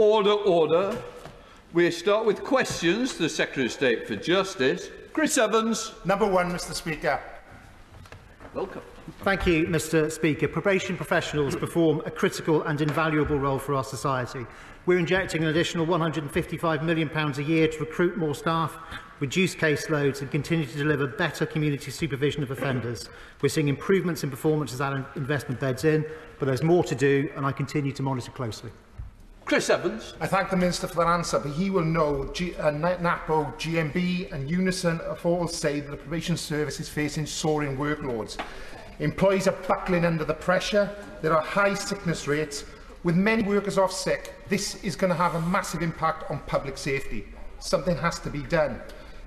Order, order. We start with questions to the Secretary of State for Justice, Chris Evans. Number one, Mr. Speaker. Welcome. Thank you, Mr. Speaker. Probation professionals perform a critical and invaluable role for our society. We're injecting an additional £155 million a year to recruit more staff, reduce caseloads and continue to deliver better community supervision of offenders. We're seeing improvements in performance as that investment beds in, but there's more to do and I continue to monitor closely. Chris Evans. I thank the Minister for that answer, but he will know NAPO, GMB and Unison have all said that the probation service is facing soaring workloads. Employees are buckling under the pressure, there are high sickness rates, with many workers off sick. This is going to have a massive impact on public safety. Something has to be done.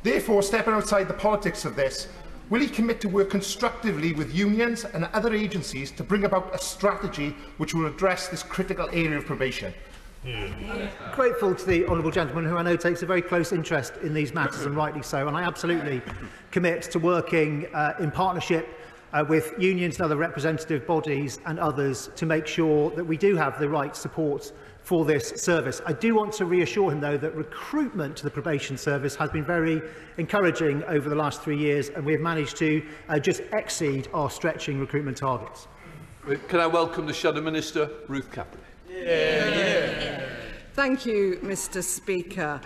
Therefore, stepping outside the politics of this, will he commit to work constructively with unions and other agencies to bring about a strategy which will address this critical area of probation? I'm grateful to the honourable gentleman, who I know takes a very close interest in these matters, and rightly so, and I absolutely commit to working in partnership with unions and other representative bodies and others to make sure that we do have the right support for this service. I do want to reassure him, though, that recruitment to the probation service has been very encouraging over the last 3 years, and we have managed to just exceed our stretching recruitment targets. Can I welcome the Shadow Minister, Ruth Cadbury? Yeah. Thank you, Mr. Speaker.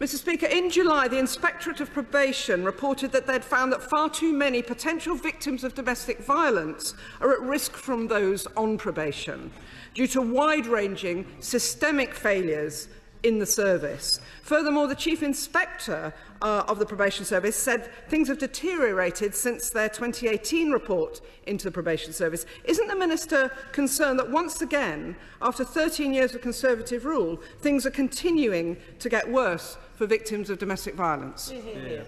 Mr. Speaker, in July, the Inspectorate of Probation reported that they'd found that far too many potential victims of domestic violence are at risk from those on probation due to wide-ranging systemic failures in the service. Furthermore, the Chief Inspector of the Probation Service said things have deteriorated since their 2018 report into the Probation Service. Isn't the Minister concerned that once again, after 13 years of Conservative rule, things are continuing to get worse for victims of domestic violence? Yeah.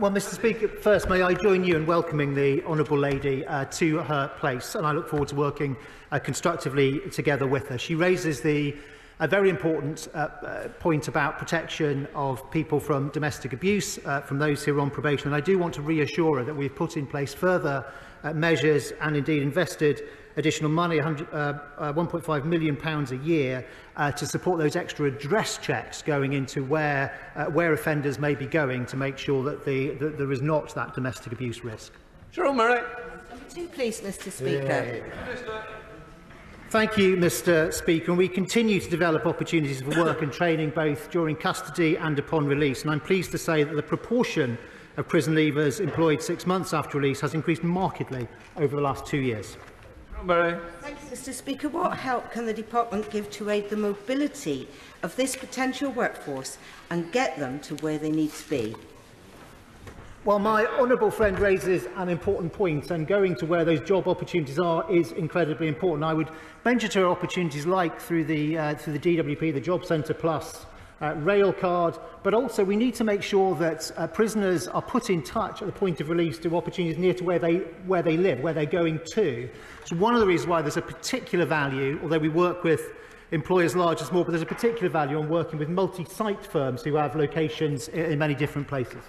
Well, Mr. Speaker, first, may I join you in welcoming the Honourable Lady to her place, and I look forward to working constructively together with her. She raises the a very important point about protection of people from domestic abuse, from those who are on probation. And I do want to reassure her that we've put in place further measures and indeed invested additional money, £1.5 million a year, to support those extra address checks going into where offenders may be going to make sure that there is not that domestic abuse risk. Cheryl Murray. Number two, please, Mr. Speaker. Yeah. Thank you, Mr. Speaker. And we continue to develop opportunities for work and training both during custody and upon release. And I'm pleased to say that the proportion of prison leavers employed 6 months after release has increased markedly over the last 2 years. Thank you, Mr. Speaker. What help can the Department give to aid the mobility of this potential workforce and get them to where they need to be? Well, my honourable friend raises an important point, and going to where those job opportunities are is incredibly important. I would venture to opportunities like through the DWP, the Job Centre Plus, rail card, but also we need to make sure that prisoners are put in touch at the point of release to opportunities near to where they live, where they're going to. So one of the reasons why there's a particular value, although we work with employers large and small, but there's a particular value on working with multi-site firms who have locations in many different places.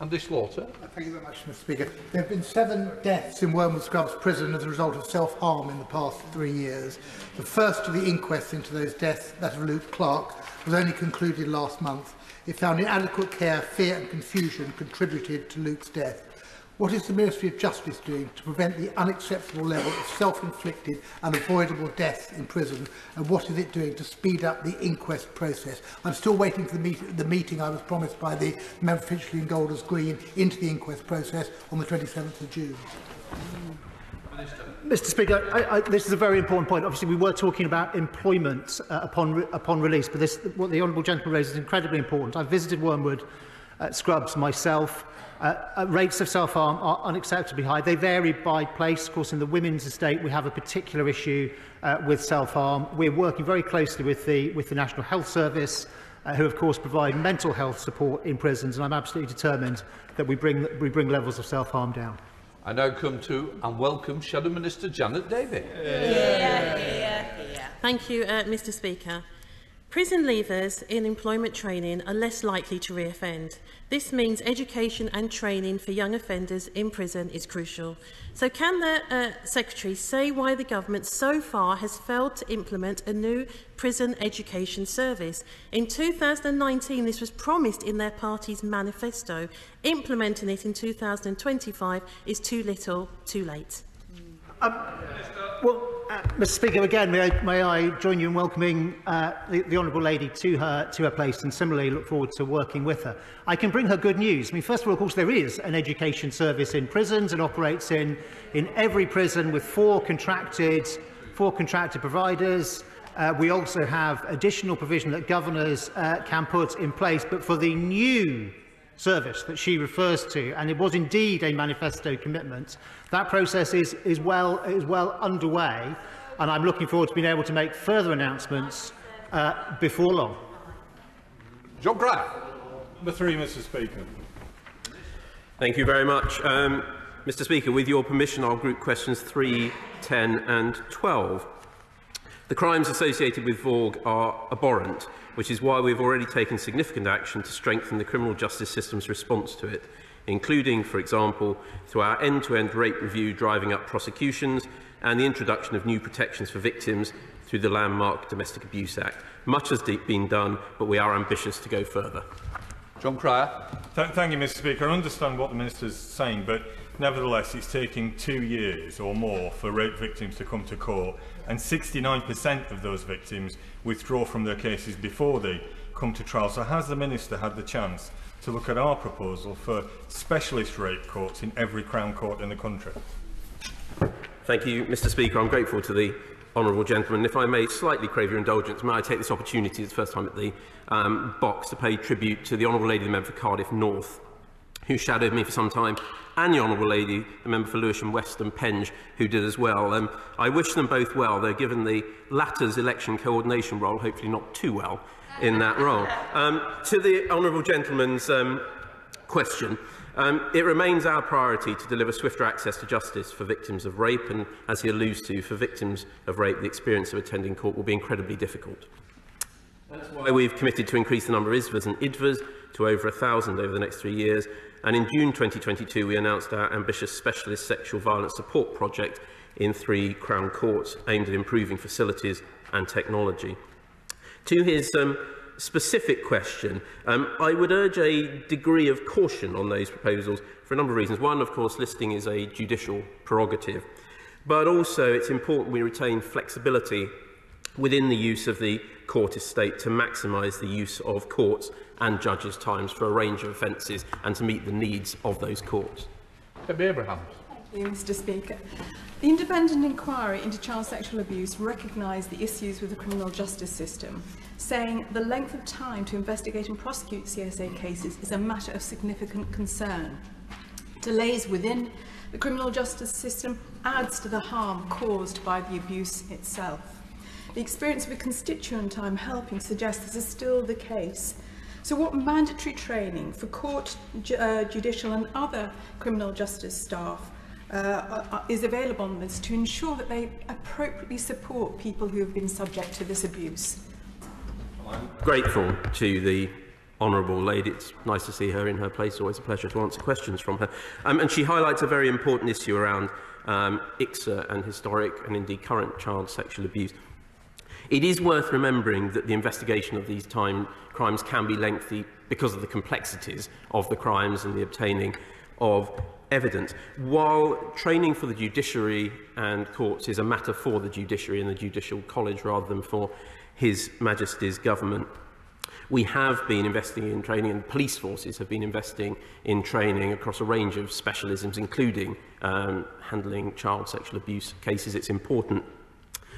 Andy Slaughter. Thank you very much, Mr. Speaker. There have been 7 deaths in Wormwood Scrubs prison as a result of self-harm in the past 3 years. The first of the inquests into those deaths, that of Luke Clark, was only concluded last month. It found inadequate care, fear and confusion contributed to Luke's death. What is the Ministry of Justice doing to prevent the unacceptable level of self-inflicted and avoidable deaths in prison, and what is it doing to speed up the inquest process? I'm still waiting for the meeting I was promised by the Member for Finchley and Golders Green into the inquest process on the 27th of June. Mr. Speaker, this is a very important point. Obviously, we were talking about employment upon release, but this, what the honourable gentleman raised, is incredibly important. I visited Wormwood Scrubs myself. Rates of self-harm are unacceptably high. They vary by place. Of course, in the women's estate, we have a particular issue with self-harm. We're working very closely with the National Health Service, who, of course, provide mental health support in prisons, and I'm absolutely determined that we bring levels of self-harm down. I now come to and welcome Shadow Minister Janet David. Yeah. Thank you, Mr. Speaker. Prison leavers in employment training are less likely to re-offend. This means education and training for young offenders in prison is crucial. So can the Secretary say why the government so far has failed to implement a new prison education service? In 2019, this was promised in their party's manifesto. Implementing it in 2025 is too little, too late. Mr. Speaker, again, may I join you in welcoming the honourable lady to her place, and similarly look forward to working with her. I can bring her good news. I mean, first of all, of course, there is an education service in prisons and operates in every prison with four contracted providers. We also have additional provision that governors can put in place, but for the new service that she refers to, and it was indeed a manifesto commitment. That process is well underway, and I'm looking forward to being able to make further announcements before long. John Cryer. Number three, Mr. Speaker. Thank you very much, Mr. Speaker. With your permission, I'll group questions 3, 10, and 12. The crimes associated with Vogue are abhorrent, which is why we have already taken significant action to strengthen the criminal justice system's response to it, including, for example, through our end-to-end rape review driving up prosecutions and the introduction of new protections for victims through the landmark Domestic Abuse Act. Much has been done, but we are ambitious to go further. John Cryer. Thank you, Mr. Speaker. I understand what the Minister is saying, but nevertheless, it's taking 2 years or more for rape victims to come to court, and 69% of those victims withdraw from their cases before they come to trial. So has the Minister had the chance to look at our proposal for specialist rape courts in every Crown Court in the country? Thank you, Mr. Speaker. I'm grateful to the honourable gentleman. If I may slightly crave your indulgence, may I take this opportunity, it's the first time at the box, to pay tribute to the honourable lady, the member for Cardiff North, who shadowed me for some time, and the honourable lady, the member for Lewisham West and Penge, who did as well. I wish them both well, though given the latter's election coordination role, hopefully not too well in that role. To the honourable gentleman's question, it remains our priority to deliver swifter access to justice for victims of rape, and as he alludes to, for victims of rape, the experience of attending court will be incredibly difficult. That's why we've committed to increase the number of ISVAs and IDVAs to over 1,000 over the next 3 years, and in June 2022 we announced our ambitious specialist sexual violence support project in 3 Crown Courts, aimed at improving facilities and technology. To his specific question, I would urge a degree of caution on those proposals for a number of reasons. One, of course, listing is a judicial prerogative, but also it's important we retain flexibility within the use of the court estate to maximise the use of courts and judges' times for a range of offences and to meet the needs of those courts. Debbie Abrahams. Thank you, Mr. Speaker. The independent inquiry into child sexual abuse recognised the issues with the criminal justice system, saying the length of time to investigate and prosecute CSA cases is a matter of significant concern. Delays within the criminal justice system adds to the harm caused by the abuse itself. The experience of a constituent I'm helping suggests this is still the case. So what mandatory training for court, judicial and other criminal justice staff is available on this to ensure that they appropriately support people who have been subject to this abuse? I'm grateful to the honourable lady. It's nice to see her in her place. Always a pleasure to answer questions from her. And she highlights a very important issue around ICSA and historic and indeed current child sexual abuse. It is worth remembering that the investigation of these crimes can be lengthy because of the complexities of the crimes and the obtaining of evidence. While training for the judiciary and courts is a matter for the judiciary and the judicial college rather than for His Majesty's government, we have been investing in training, and the police forces have been investing in training across a range of specialisms, including handling child sexual abuse cases. It's important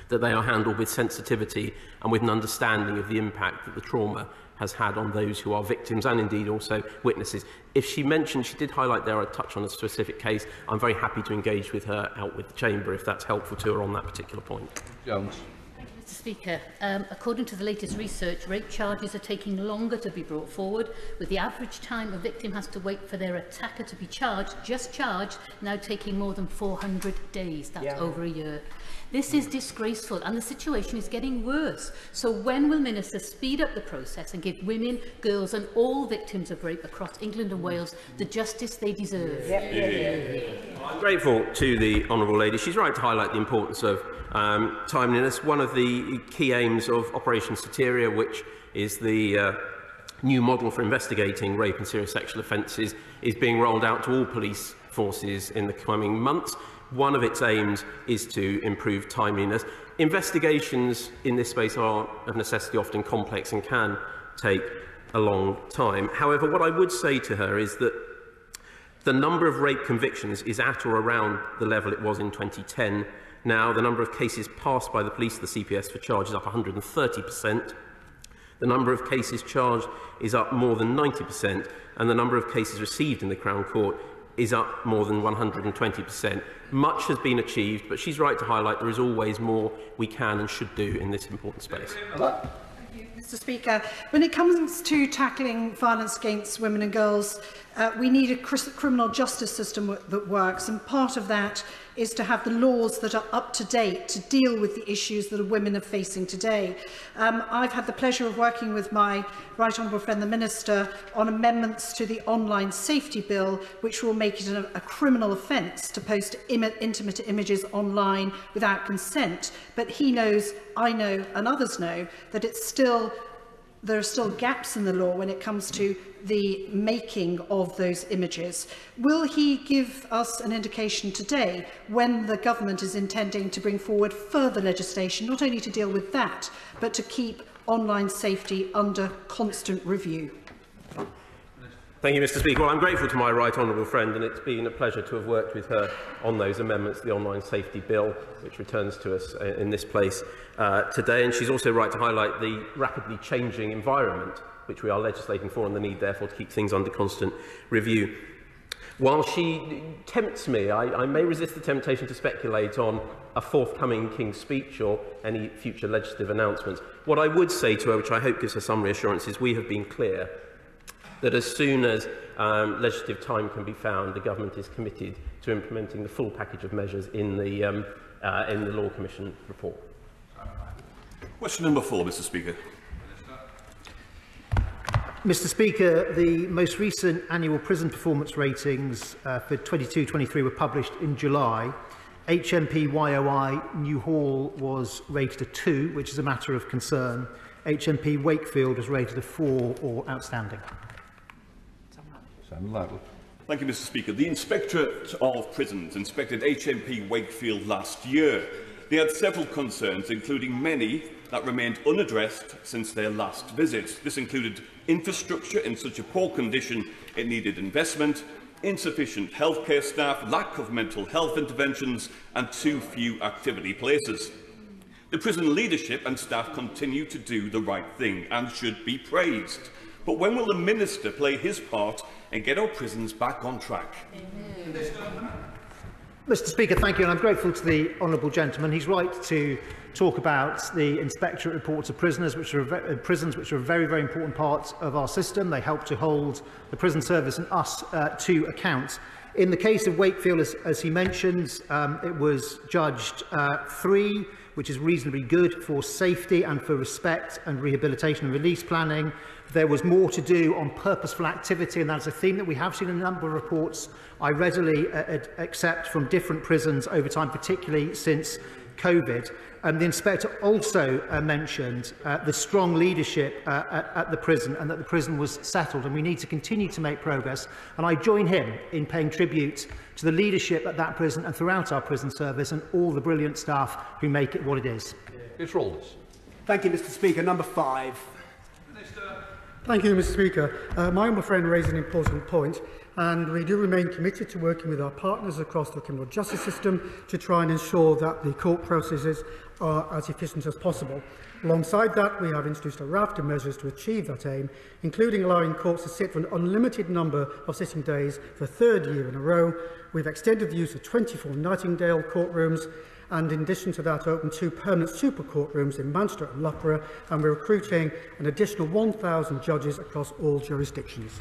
that they are handled with sensitivity and with an understanding of the impact that the trauma has had on those who are victims and indeed also witnesses. If she mentioned, she did highlight there a touch on a specific case, I'm very happy to engage with her out with the chamber if that's helpful to her on that particular point. Jones. Mr Speaker, according to the latest research, rape charges are taking longer to be brought forward, with the average time a victim has to wait for their attacker to be charged, now taking more than 400 days. That's over a year. This is disgraceful, and the situation is getting worse. So when will Minister speed up the process and give women, girls and all victims of rape across England and Wales the justice they deserve? I'm grateful to the Honourable Lady. She's right to highlight the importance of timeliness. One of the key aims of Operation Soteria, which is the new model for investigating rape and serious sexual offences, is being rolled out to all police forces in the coming months. One of its aims is to improve timeliness. Investigations in this space are, of necessity, often complex and can take a long time. However, what I would say to her is that the number of rape convictions is at or around the level it was in 2010. Now, the number of cases passed by the police to the CPS for charge is up 130%. The number of cases charged is up more than 90%, and the number of cases received in the Crown Court is up more than 120%. Much has been achieved, but she's right to highlight there is always more we can and should do in this important space. Thank you, Mr Speaker. When it comes to tackling violence against women and girls, we need a criminal justice system that works, and part of that is to have the laws that are up to date to deal with the issues that women are facing today. I've had the pleasure of working with my Right Honourable Friend the Minister on amendments to the Online Safety Bill, which will make it a criminal offence to post intimate images online without consent. But he knows, I know, and others know that there are still gaps in the law when it comes to the making of those images. Will he give us an indication today when the government is intending to bring forward further legislation, not only to deal with that, but to keep online safety under constant review? Thank you, Mr Speaker. Well, I'm grateful to my right honourable friend, and it's been a pleasure to have worked with her on those amendments to the Online Safety Bill, which returns to us in this place today. And she's also right to highlight the rapidly changing environment which we are legislating for, and the need, therefore, to keep things under constant review. While she tempts me, I may resist the temptation to speculate on a forthcoming King's Speech or any future legislative announcements. What I would say to her, which I hope gives her some reassurance, is we have been clear that as soon as legislative time can be found, the government is committed to implementing the full package of measures in the Law Commission report. Question number 4, Mr Speaker. Mr Speaker, the most recent annual prison performance ratings for 22-23 were published in July. HMP-YOI Newhall was rated a 2, which is a matter of concern. HMP-Wakefield was rated a 4 or outstanding. Thank you, Mr Speaker. The Inspectorate of Prisons inspected HMP-Wakefield last year. They had several concerns, including many that remained unaddressed since their last visit. This included infrastructure in such a poor condition it needed investment, insufficient healthcare staff, lack of mental health interventions and too few activity places. The prison leadership and staff continue to do the right thing and should be praised. But when will the Minister play his part and get our prisons back on track? Mr Speaker, thank you, and I'm grateful to the Honourable Gentleman. He's right to talk about the inspectorate reports of prisons, which are a very, very important part of our system. They help to hold the prison service and us to account. In the case of Wakefield, as he mentions, it was judged 3, which is reasonably good for safety and for respect and rehabilitation and release planning. There was more to do on purposeful activity, and that is a theme that we have seen in a number of reports I readily accept from different prisons over time, particularly since COVID. The inspector also mentioned the strong leadership at the prison, and that the prison was settled, and we need to continue to make progress. And I join him in paying tribute to the leadership at that prison and throughout our prison service, and all the brilliant staff who make it what it is. It's Rolls. Thank you, Mr Speaker. Number 5. Minister. Thank you, Mr Speaker. My honourable friend raised an important point, and we do remain committed to working with our partners across the criminal justice system to try and ensure that the court processes are as efficient as possible. Alongside that, we have introduced a raft of measures to achieve that aim, including allowing courts to sit for an unlimited number of sitting days for a third year in a row. We've extended the use of 24 Nightingale courtrooms, and in addition to that opened 2 permanent super courtrooms in Manchester and Loughborough, and we're recruiting an additional 1,000 judges across all jurisdictions.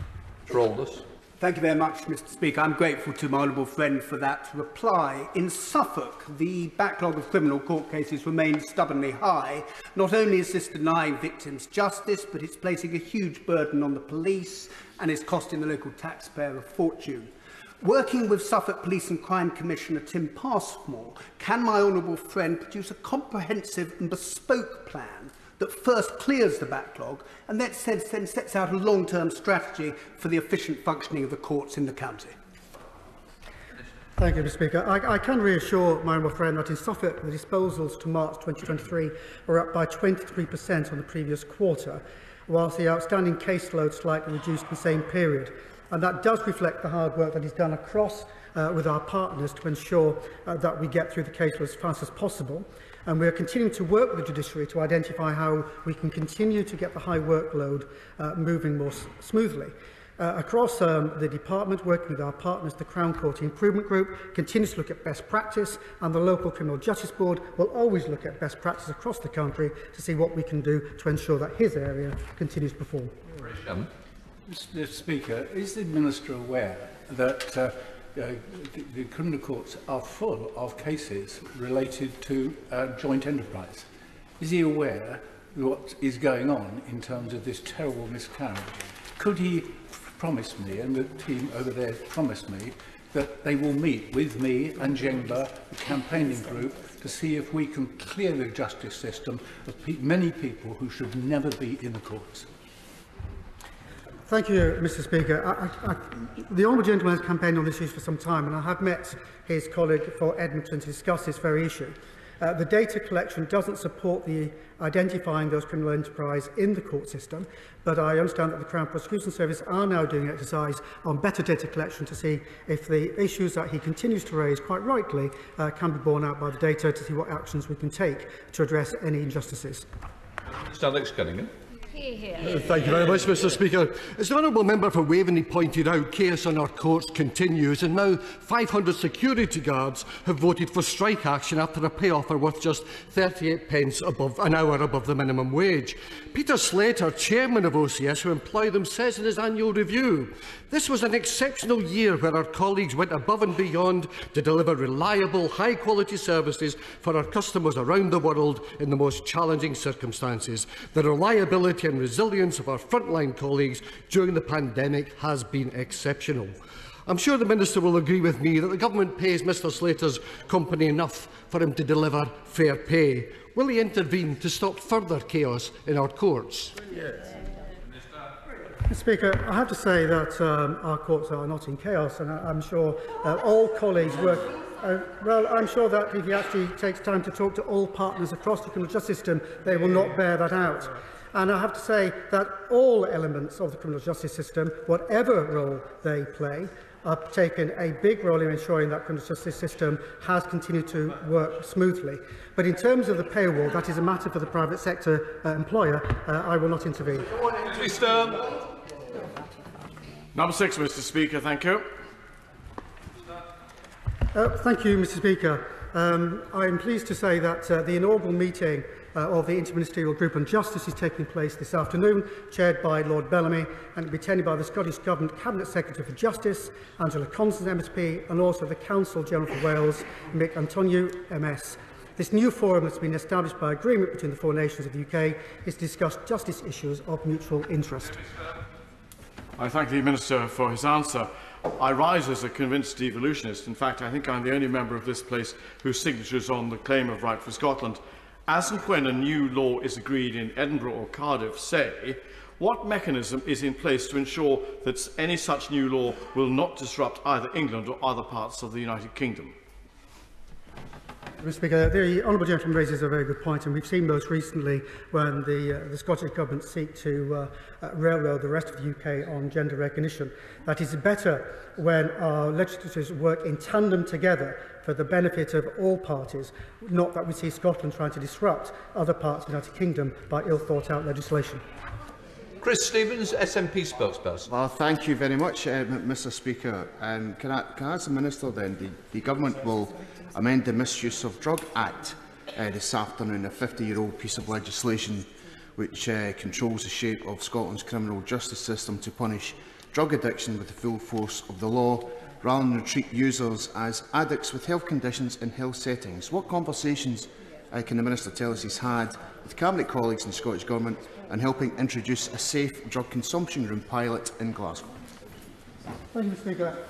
Thank you very much, Mr. Speaker. I'm grateful to my honourable friend for that reply. In Suffolk, the backlog of criminal court cases remains stubbornly high. Not only is this denying victims justice, but it's placing a huge burden on the police and is costing the local taxpayer a fortune. Working with Suffolk Police and Crime Commissioner Tim Passmore, can my honourable friend produce a comprehensive and bespoke plan that first clears the backlog and then sets out a long-term strategy for the efficient functioning of the courts in the county? Thank you, Mr. Speaker. I can reassure my honourable friend that in Suffolk the disposals to March 2023 are up by 23% on the previous quarter, whilst the outstanding caseload slightly reduced in the same period. And that does reflect the hard work that is done across with our partners to ensure that we get through the caseload as fast as possible. And we are continuing to work with the judiciary to identify how we can continue to get the high workload moving more smoothly. Across the department, working with our partners, the Crown Court Improvement Group continues to look at best practice, and the Local Criminal Justice Board will always look at best practice across the country to see what we can do to ensure that his area continues to perform. Mr. Speaker, is the Minister aware that the criminal courts are full of cases related to joint enterprise? Is he aware what is going on in terms of this terrible miscarriage? Could he promise me, and the team over there promised me, that they will meet with me and Jengba, the campaigning group, to see if we can clear the justice system of many people who should never be in the courts? Thank you, Mr. Speaker. The honourable gentleman has campaigned on this issue for some time, and I have met his colleague for Edmonton to discuss this very issue. The data collection doesn't support the identifying those criminal enterprises in the court system, but I understand that the Crown Prosecution Service are now doing an exercise on better data collection to see if the issues that he continues to raise, quite rightly, can be borne out by the data to see what actions we can take to address any injustices. Mr. Alex Cunningham. Thank you very much, Mr. Speaker. As the honourable member for Waveney pointed out, chaos in our courts continues, and now 500 security guards have voted for strike action after a pay offer worth just 38p an hour above the minimum wage. Peter Slater, chairman of OCS, who employed them, says in his annual review, "This was an exceptional year where our colleagues went above and beyond to deliver reliable, high-quality services for our customers around the world in the most challenging circumstances. The reliability and resilience of our frontline colleagues during the pandemic has been exceptional." I'm sure the Minister will agree with me that the Government pays Mr Slater's company enough for him to deliver fair pay. Will he intervene to stop further chaos in our courts? Yes. Mr. Speaker, I have to say that our courts are not in chaos, and I'm sure all colleagues work. Well, I'm sure that if he actually takes time to talk to all partners across the criminal justice system, they will not bear that out. And I have to say that all elements of the criminal justice system, whatever role they play, have taken a big role in ensuring that the criminal justice system has continued to work smoothly. But in terms of the pay award, that is a matter for the private sector employer. I will not intervene. Number 6, Mr. Speaker. Thank you. Thank you, Mr. Speaker. I am pleased to say that the inaugural meeting of the Interministerial Group on Justice is taking place this afternoon, chaired by Lord Bellamy, and will be attended by the Scottish Government Cabinet Secretary for Justice, Angela Constant, MSP, and also the Counsel General for Wales, Mick Antoniou, MS. This new forum that's been established by agreement between the four nations of the UK is to discuss justice issues of mutual interest. I thank the Minister for his answer. I rise as a convinced devolutionist. In fact, I think I'm the only member of this place whose signature is on the Claim of Right for Scotland. As and when a new law is agreed in Edinburgh or Cardiff, say, what mechanism is in place to ensure that any such new law will not disrupt either England or other parts of the United Kingdom? Mr. Speaker, the honourable gentleman raises a very good point, and we've seen most recently when the Scottish Government seek to railroad the rest of the UK on gender recognition. That is better when our legislatures work in tandem together for the benefit of all parties, not that we see Scotland trying to disrupt other parts of the United Kingdom by ill-thought-out legislation. Chris Evans, SNP spokesperson. Well, thank you very much, Mr. Speaker. Can I ask the Minister then? The government will amend the Misuse of Drug Act this afternoon, a 50-year-old piece of legislation which controls the shape of Scotland's criminal justice system to punish drug addiction with the full force of the law, rather than treat users as addicts with health conditions in health settings. What conversations can the Minister tell us he's had with Cabinet colleagues in the Scottish Government on helping introduce a safe drug consumption room pilot in Glasgow? Thank you, Mr. Speaker.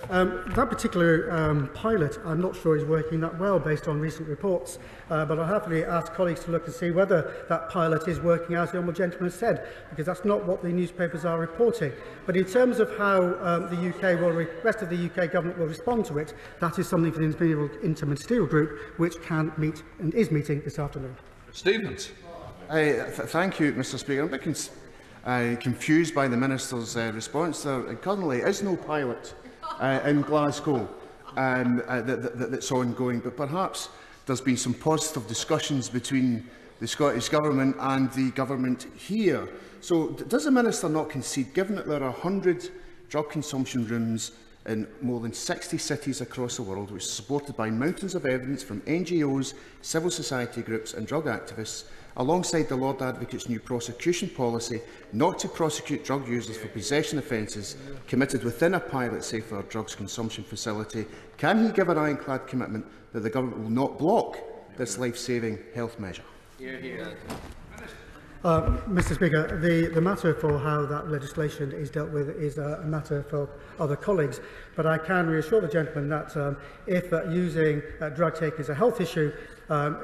That particular pilot, I'm not sure, is working that well based on recent reports, but I'll happily ask colleagues to look and see whether that pilot is working, as the Honourable Gentleman said, because that's not what the newspapers are reporting. But in terms of how the UK will rest of the UK government will respond to it, that is something for the interministerial group, which can meet and is meeting this afternoon. Stevens. Thank you, Mr. Speaker. I'm a bit confused by the Minister's response there. Currently, there is no pilot in Glasgow that's ongoing, but perhaps there's been some positive discussions between the Scottish Government and the Government here. So, does the Minister not concede, given that there are 100 drug consumption rooms in more than 60 cities across the world, which is supported by mountains of evidence from NGOs, civil society groups and drug activists, alongside the Lord Advocate's new prosecution policy not to prosecute drug users for possession offences committed within a pilot safer drugs consumption facility, can he give an ironclad commitment that the government will not block this life-saving health measure? Hear, hear. Mr. Speaker, the matter for how that legislation is dealt with is a matter for other colleagues, but I can reassure the gentleman that if using drug take is a health issue,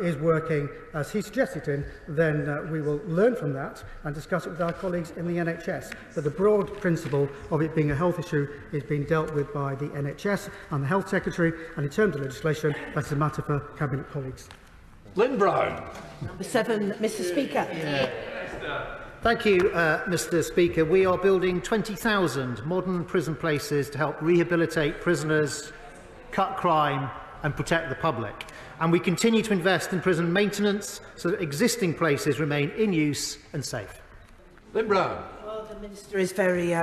is working as he suggested in, then we will learn from that and discuss it with our colleagues in the NHS. But the broad principle of it being a health issue is being dealt with by the NHS and the Health Secretary, and in terms of legislation, that is a matter for Cabinet colleagues. Lynn Brown. Number 7, Mr. Speaker. Thank you, Mr. Speaker. We are building 20,000 modern prison places to help rehabilitate prisoners, cut crime, and protect the public. And we continue to invest in prison maintenance so that existing places remain in use and safe. Lynn Brown. Well, the Minister is very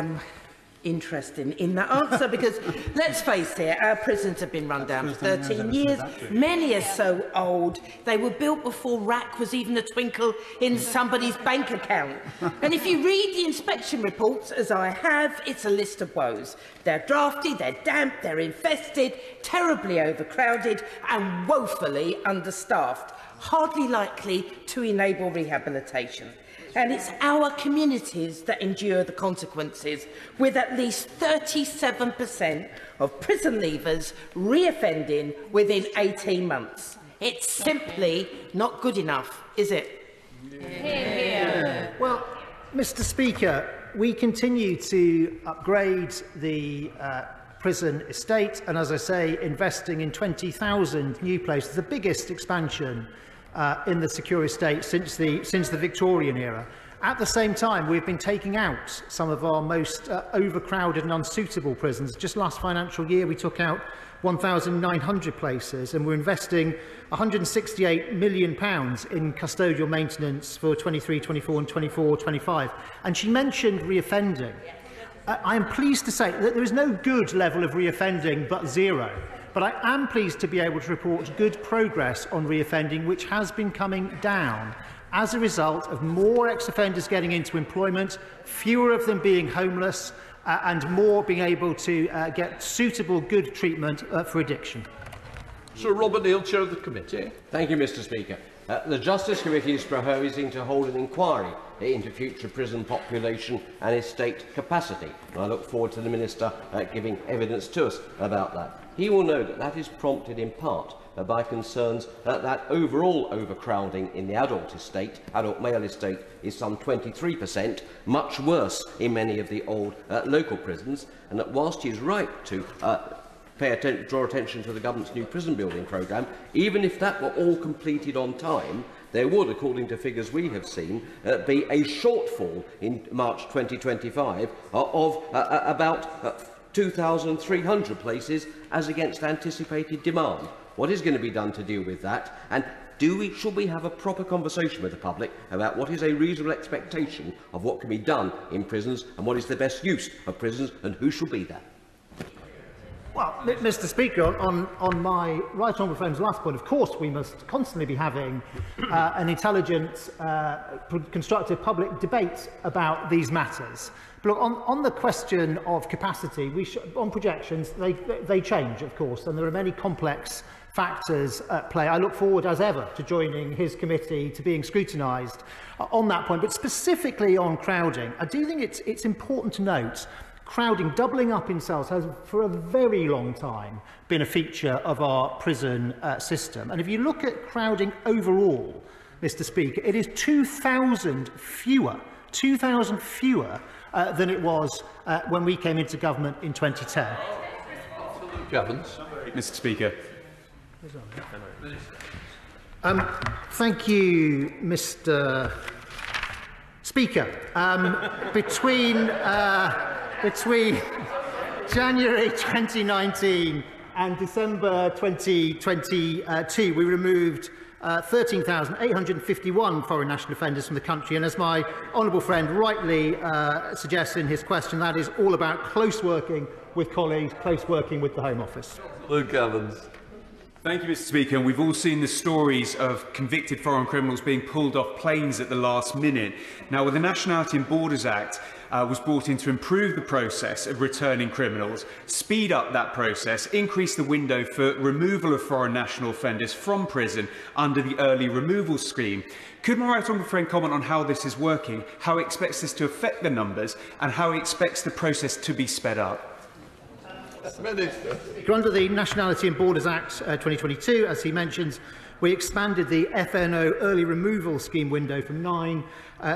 interesting in that answer because, let's face it, our prisons have been run down for 13 years. Many are so old they were built before rack was even a twinkle in somebody's bank account. And if you read the inspection reports, as I have, it's a list of woes. They're drafty, they're damp, they're infested, terribly overcrowded and woefully understaffed, hardly likely to enable rehabilitation. And it's our communities that endure the consequences, with at least 37% of prison leavers reoffending within 18 months. It's simply not good enough, is it? Yeah. Well, Mr. Speaker, we continue to upgrade the prison estate, and as I say, investing in 20,000 new places, the biggest expansion in the secure estate since the Victorian era. At the same time, we've been taking out some of our most overcrowded and unsuitable prisons. Just last financial year, we took out 1,900 places, and we're investing £168 million in custodial maintenance for 23, 24 and 24, 25. And she mentioned reoffending. I am pleased to say that there is no good level of reoffending but zero. But I am pleased to be able to report good progress on reoffending, which has been coming down as a result of more ex-offenders getting into employment, fewer of them being homeless, and more being able to get suitable good treatment for addiction. Sir Robert Neal, Chair of the Committee. Thank you, Mr. Speaker. The Justice Committee is proposing to hold an inquiry into future prison population and estate capacity. And I look forward to the Minister giving evidence to us about that. He will know that that is prompted in part by concerns that overall overcrowding in the adult male estate is some 23%, much worse in many of the old local prisons, and that whilst he is right to draw attention to the government's new prison building programme, even if that were all completed on time, there would, according to figures we have seen, be a shortfall in March 2025 of about 2,300 places as against anticipated demand. What is going to be done to deal with that? And Should we have a proper conversation with the public about what is a reasonable expectation of what can be done in prisons and what is the best use of prisons and who should be there? Well, Mr. Speaker, on my right honourable friend's last point, of course we must constantly be having an intelligent, constructive public debate about these matters. But look, on the question of capacity, on projections, they change, of course, and there are many complex factors at play. I look forward, as ever, to joining his committee, to being scrutinised on that point. But specifically on crowding, I do think it's important to note crowding, doubling up in cells, has for a very long time been a feature of our prison system. And if you look at crowding overall, Mr. Speaker, it is 2,000 fewer than it was when we came into government in 2010. Mr. Speaker. Thank you, Mr. Speaker. Between January 2019 and December 2022, we removed 13,851 foreign national offenders from the country, and as my honourable friend rightly suggests in his question, that is all about close working with colleagues, close working with the Home Office. Luke Evans. Thank you, Mr. Speaker. And we've all seen the stories of convicted foreign criminals being pulled off planes at the last minute. Now, with the Nationality and Borders Act was brought in to improve the process of returning criminals, speed up that process, increase the window for removal of foreign national offenders from prison under the Early Removal Scheme. Could my right honourable friend comment on how this is working, how he expects this to affect the numbers, and how he expects the process to be sped up? Minister. Under the Nationality and Borders Act 2022, as he mentions, we expanded the FNO Early Removal Scheme window from 9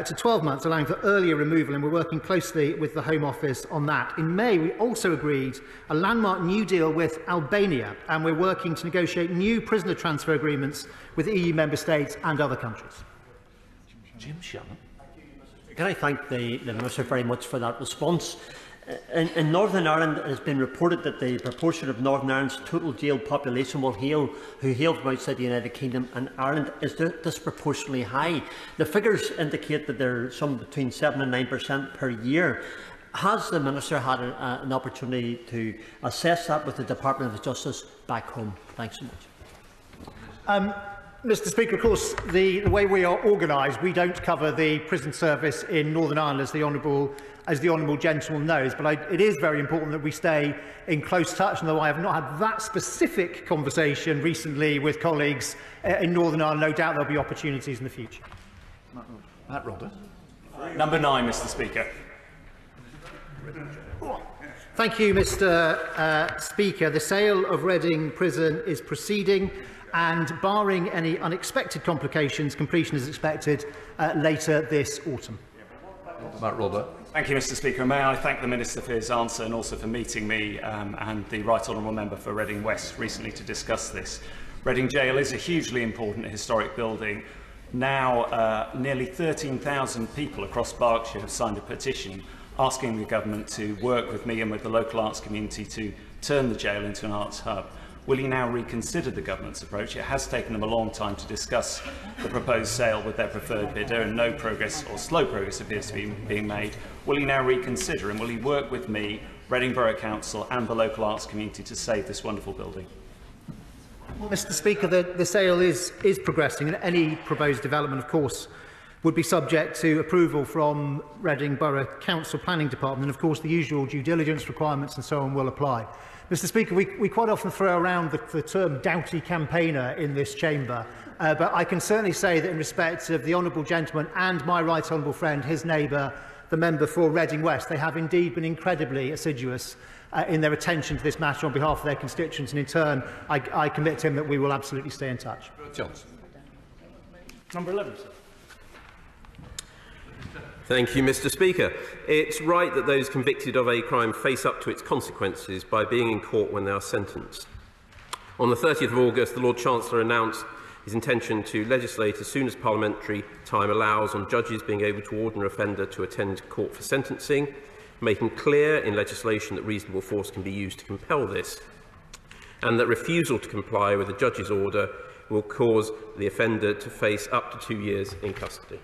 to 12 months, allowing for earlier removal, and we're working closely with the Home Office on that. In May, we also agreed a landmark new deal with Albania, and we're working to negotiate new prisoner transfer agreements with EU member states and other countries. Jim Shannon. Can I thank the Minister very much for that response? In Northern Ireland, it has been reported that the proportion of Northern Ireland's total jail population who hail from outside the United Kingdom and Ireland is disproportionately high. The figures indicate that there are some between 7 and 9% per year. Has the Minister had an opportunity to assess that with the Department of Justice back home? Thanks so much. Mr. Speaker, of course, the way we are organised, we don't cover the prison service in Northern Ireland, as the honourable gentleman knows, but it is very important that we stay in close touch. And though I have not had that specific conversation recently with colleagues in Northern Ireland, no doubt there will be opportunities in the future. Matt Roberts. Number 9, Mr. Speaker. Thank you, Mr. Speaker. The sale of Reading Prison is proceeding, and barring any unexpected complications, completion is expected later this autumn. Matt Robert. Thank you, Mr. Speaker. May I thank the Minister for his answer and also for meeting me and the Right Honourable Member for Reading West recently to discuss this. Reading Jail is a hugely important historic building. Now nearly 13,000 people across Berkshire have signed a petition asking the government to work with me and with the local arts community to turn the jail into an arts hub. Will he now reconsider the government's approach? It has taken them a long time to discuss the proposed sale with their preferred bidder, and no progress or slow progress appears to be being made. Will he now reconsider, and will he work with me, Reading Borough Council and the local arts community to save this wonderful building? Well, Mr. Speaker, the sale is progressing, and any proposed development, of course, would be subject to approval from Reading Borough Council Planning Department, and of course the usual due diligence requirements and so on will apply. Mr. Speaker, we quite often throw around the term doughty campaigner in this chamber, but I can certainly say that in respect of the honourable gentleman and my right honourable friend, his neighbour, the member for Reading West, they have indeed been incredibly assiduous in their attention to this matter on behalf of their constituents, and in turn I commit to him that we will absolutely stay in touch. Johnson. Number 11, sir. Thank you, Mr. Speaker. It's right that those convicted of a crime face up to its consequences by being in court when they are sentenced. On the 30th of August, the Lord Chancellor announced his intention to legislate as soon as parliamentary time allows on judges being able to order an offender to attend court for sentencing, making clear in legislation that reasonable force can be used to compel this, and that refusal to comply with a judge's order will cause the offender to face up to 2 years in custody.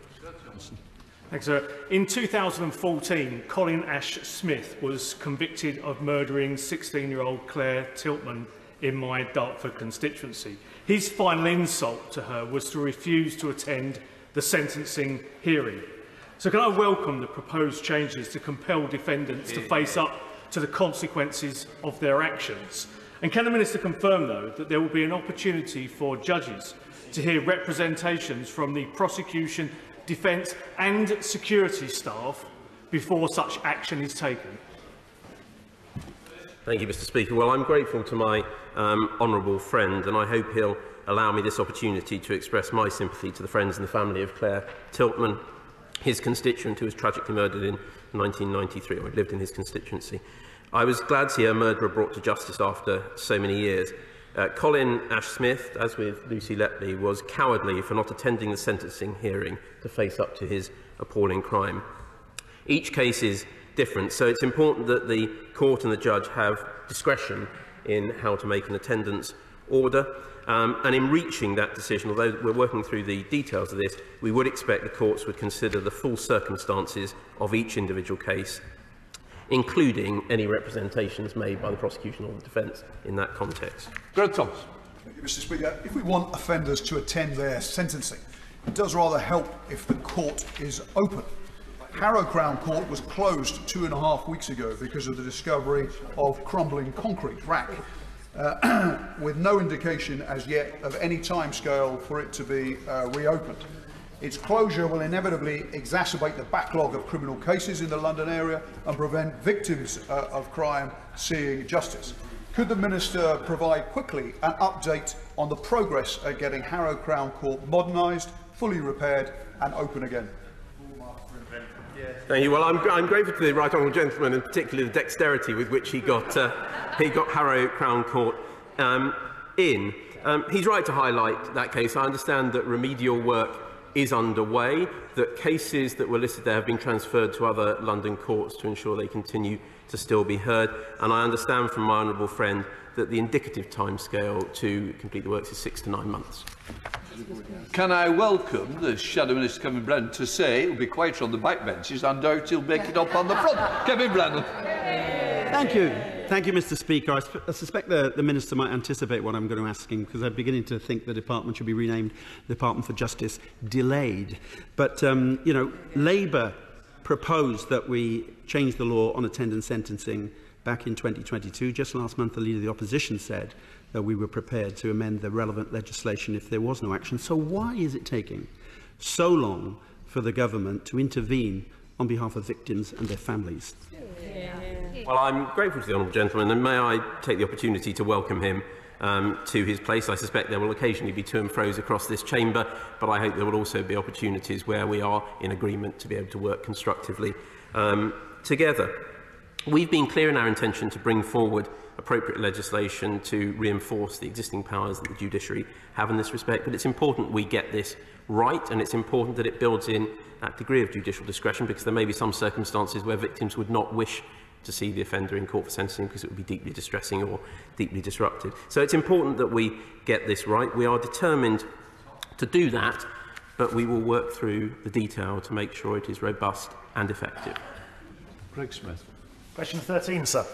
Thanks, sir. In 2014, Colin Ash Smith was convicted of murdering 16-year-old Claire Tiltman in my Dartford constituency. His final insult to her was to refuse to attend the sentencing hearing. So can I welcome the proposed changes to compel defendants to face up to the consequences of their actions? And can the Minister confirm, though, that there will be an opportunity for judges to hear representations from the prosecution, defence and security staff before such action is taken? Thank you, Mr. Speaker. Well, I'm grateful to my honourable friend, and I hope he'll allow me this opportunity to express my sympathy to the friends and the family of Claire Tiltman, his constituent who was tragically murdered in 1993. I lived in his constituency. I was glad to see her murderer brought to justice after so many years. Colin Ash Smith, as with Lucy Lepley, was cowardly for not attending the sentencing hearing to face up to his appalling crime. Each case is different, so it's important that the court and the judge have discretion in how to make an attendance order. And in reaching that decision, although we're working through the details of this, we would expect the courts would consider the full circumstances of each individual case, including any representations made by the prosecution or the defence in that context. Greg Thomas. Thank you, Mr. Speaker. If we want offenders to attend their sentencing, it does rather help if the court is open. Harrow Crown Court was closed 2.5 weeks ago because of the discovery of crumbling concrete rack, with no indication as yet of any timescale for it to be reopened. Its closure will inevitably exacerbate the backlog of criminal cases in the London area and prevent victims of crime seeing justice. Could the Minister provide quickly an update on the progress at getting Harrow Crown Court modernised, fully repaired and open again? Thank you. Well, I'm grateful to the Right Honourable Gentleman, and particularly the dexterity with which he got Harrow Crown Court in. He's right to highlight that case. I understand that remedial work is underway, that cases that were listed there have been transferred to other London courts to ensure they continue to still be heard, and I understand from my honourable friend that the indicative timescale to complete the works is 6 to 9 months. Can I welcome the Shadow Minister Kevin Brennan to say it will be quieter on the back benches and doubt he'll make it up on the front? Kevin Brennan. Thank you. Thank you, Mr. Speaker. I suspect the Minister might anticipate what I'm going to ask him, because I'm beginning to think the department should be renamed the Department for Justice Delayed. But, you know, Labour proposed that we change the law on attendance sentencing back in 2022. Just last month, the Leader of the Opposition said that we were prepared to amend the relevant legislation if there was no action. So why is it taking so long for the government to intervene on behalf of victims and their families? Well, I'm grateful to the honourable gentleman, and may I take the opportunity to welcome him to his place. I suspect there will occasionally be to and fro's across this chamber, but I hope there will also be opportunities where we are in agreement to be able to work constructively together. We've been clear in our intention to bring forward appropriate legislation to reinforce the existing powers that the judiciary have in this respect, but it's important we get this right, and it's important that it builds in that degree of judicial discretion, because there may be some circumstances where victims would not wish to see the offender in court for sentencing because it would be deeply distressing or deeply disruptive. So it's important that we get this right. We are determined to do that, but we will work through the detail to make sure it is robust and effective. Greg Smith. Question 13, sir.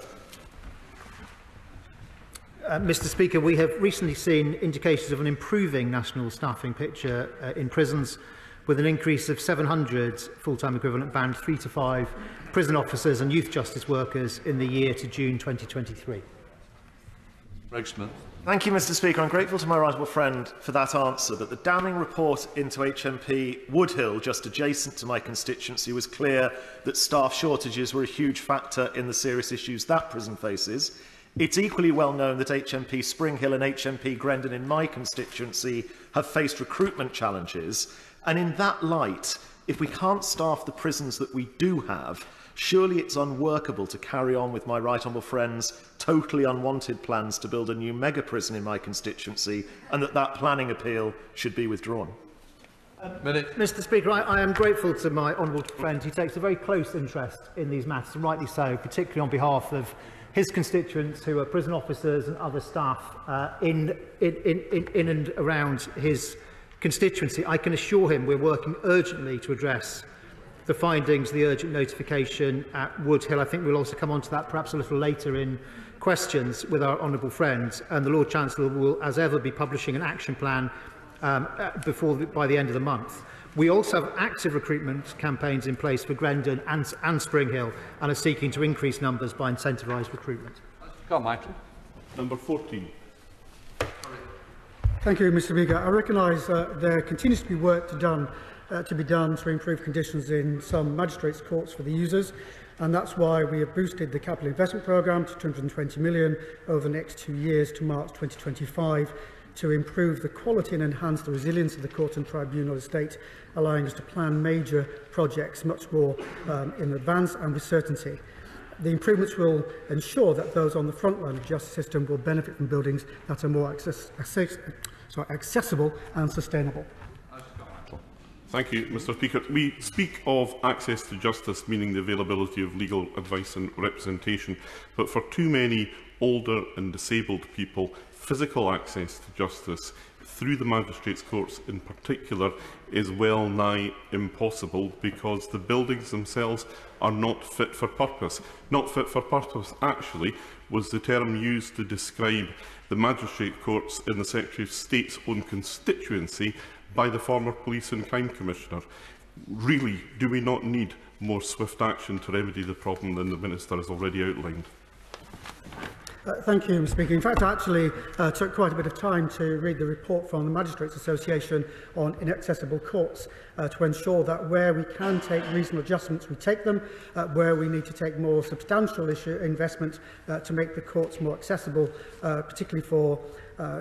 Mr. Speaker, we have recently seen indications of an improving national staffing picture in prisons, with an increase of 700 full-time equivalent band 3 to 5 prison officers and youth justice workers in the year to June 2023. Greg Smith. Thank you, Mr. Speaker. I'm grateful to my honourable friend for that answer, but the damning report into HMP Woodhill, just adjacent to my constituency, was clear that staff shortages were a huge factor in the serious issues that prison faces. It's equally well known that HMP Springhill and HMP Grendon in my constituency have faced recruitment challenges. And in that light, if we can't staff the prisons that we do have, surely it's unworkable to carry on with my right honourable friend's totally unwanted plans to build a new mega prison in my constituency, and that planning appeal should be withdrawn. Mr. Speaker, I am grateful to my honourable friend. He takes a very close interest in these matters, and rightly so, particularly on behalf of his constituents who are prison officers and other staff in and around his constituency. I can assure him we're working urgently to address the findings, the urgent notification at Woodhill. I think we'll also come on to that perhaps a little later in questions with our honourable friends. And the Lord Chancellor will, as ever, be publishing an action plan by the end of the month. We also have active recruitment campaigns in place for Grendon and Spring Hill, and are seeking to increase numbers by incentivised recruitment. Carmichael. Number 14. Thank you, Mr. Speaker. I recognise there continues to be work to be done to improve conditions in some magistrates' courts for the users, and that's why we have boosted the capital investment programme to £220 million over the next 2 years to March 2025. To improve the quality and enhance the resilience of the court and tribunal estate, allowing us to plan major projects much more in advance and with certainty. The improvements will ensure that those on the front line of the justice system will benefit from buildings that are more accessible and sustainable. Thank you, Mr. Speaker. We speak of access to justice, meaning the availability of legal advice and representation, but for too many older and disabled people, physical access to justice through the magistrates' courts in particular is well nigh impossible because the buildings themselves are not fit for purpose. Not fit for purpose, actually, was the term used to describe the magistrate courts in the Secretary of State's own constituency by the former Police and Crime Commissioner. Really, do we not need more swift action to remedy the problem than the Minister has already outlined? Thank you, Mr. Speaker. In fact, I actually took quite a bit of time to read the report from the Magistrates Association on inaccessible courts to ensure that where we can take reasonable adjustments, we take them. Where we need to take more substantial investment to make the courts more accessible, particularly for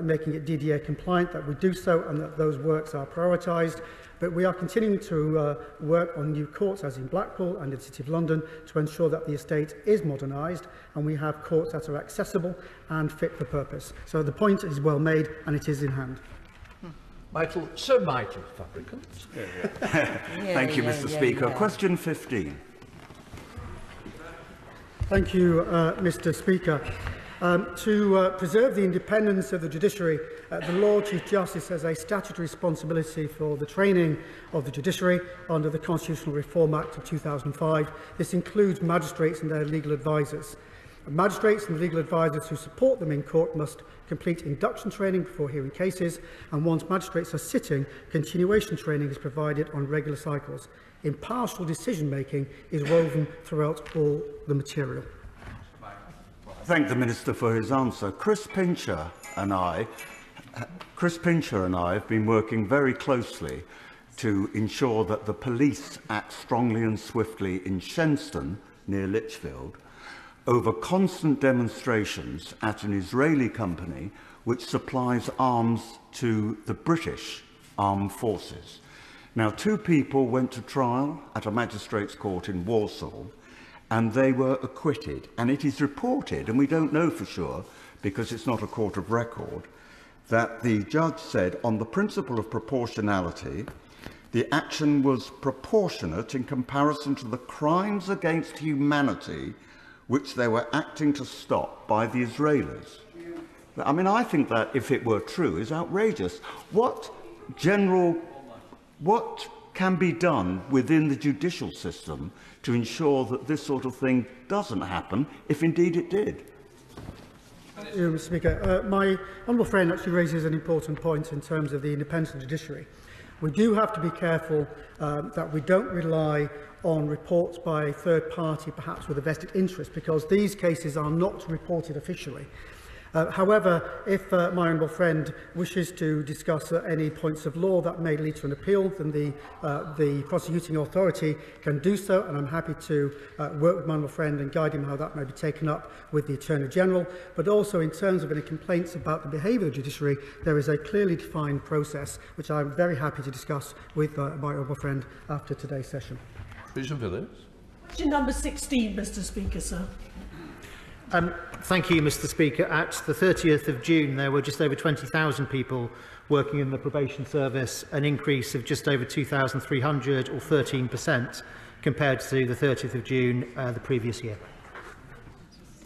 making it DDA compliant, that we do so and that those works are prioritised. But we are continuing to work on new courts, as in Blackpool and in the City of London, to ensure that the estate is modernised and we have courts that are accessible and fit for purpose. So the point is well made and it is in hand. Michael, Sir Michael Fabricant. Yeah, yeah. Thank you, Mr. Speaker. Yeah. Question 15. Thank you, Mr. Speaker. To preserve the independence of the judiciary, the Lord Chief Justice has a statutory responsibility for the training of the judiciary under the Constitutional Reform Act of 2005. This includes magistrates and their legal advisers. Magistrates and legal advisers who support them in court must complete induction training before hearing cases, and once magistrates are sitting, continuation training is provided on regular cycles. Impartial decision-making is woven throughout all the material. Thank the Minister for his answer. Chris Pincher and I have been working very closely to ensure that the police act strongly and swiftly in Shenstone, near Lichfield, over constant demonstrations at an Israeli company which supplies arms to the British armed forces. Now, two people went to trial at a magistrate's court in Warsaw, and they were acquitted. And it is reported, and we don't know for sure because it's not a court of record, that the judge said on the principle of proportionality, the action was proportionate in comparison to the crimes against humanity which they were acting to stop by the Israelis. I mean, I think that, if it were true, is outrageous. What can be done within the judicial system to ensure that this sort of thing doesn't happen, if indeed it did? Thank you, Mr. Speaker. My honourable friend actually raises an important point in terms of the independent judiciary. We do have to be careful that we don't rely on reports by a third party, perhaps with a vested interest, because these cases are not reported officially. However, if my honourable friend wishes to discuss any points of law that may lead to an appeal, then the prosecuting authority can do so, and I'm happy to work with my honourable friend and guide him how that may be taken up with the Attorney-General. But also, in terms of any complaints about the behaviour of the judiciary, there is a clearly defined process, which I'm very happy to discuss with my honourable friend after today's session. Bishop Villiers. Question number 16, Mr. Speaker, sir. Thank you, Mr. Speaker. At the 30th of June, there were just over 20,000 people working in the probation service, an increase of just over 2,300 or 13% compared to the 30th of June the previous year.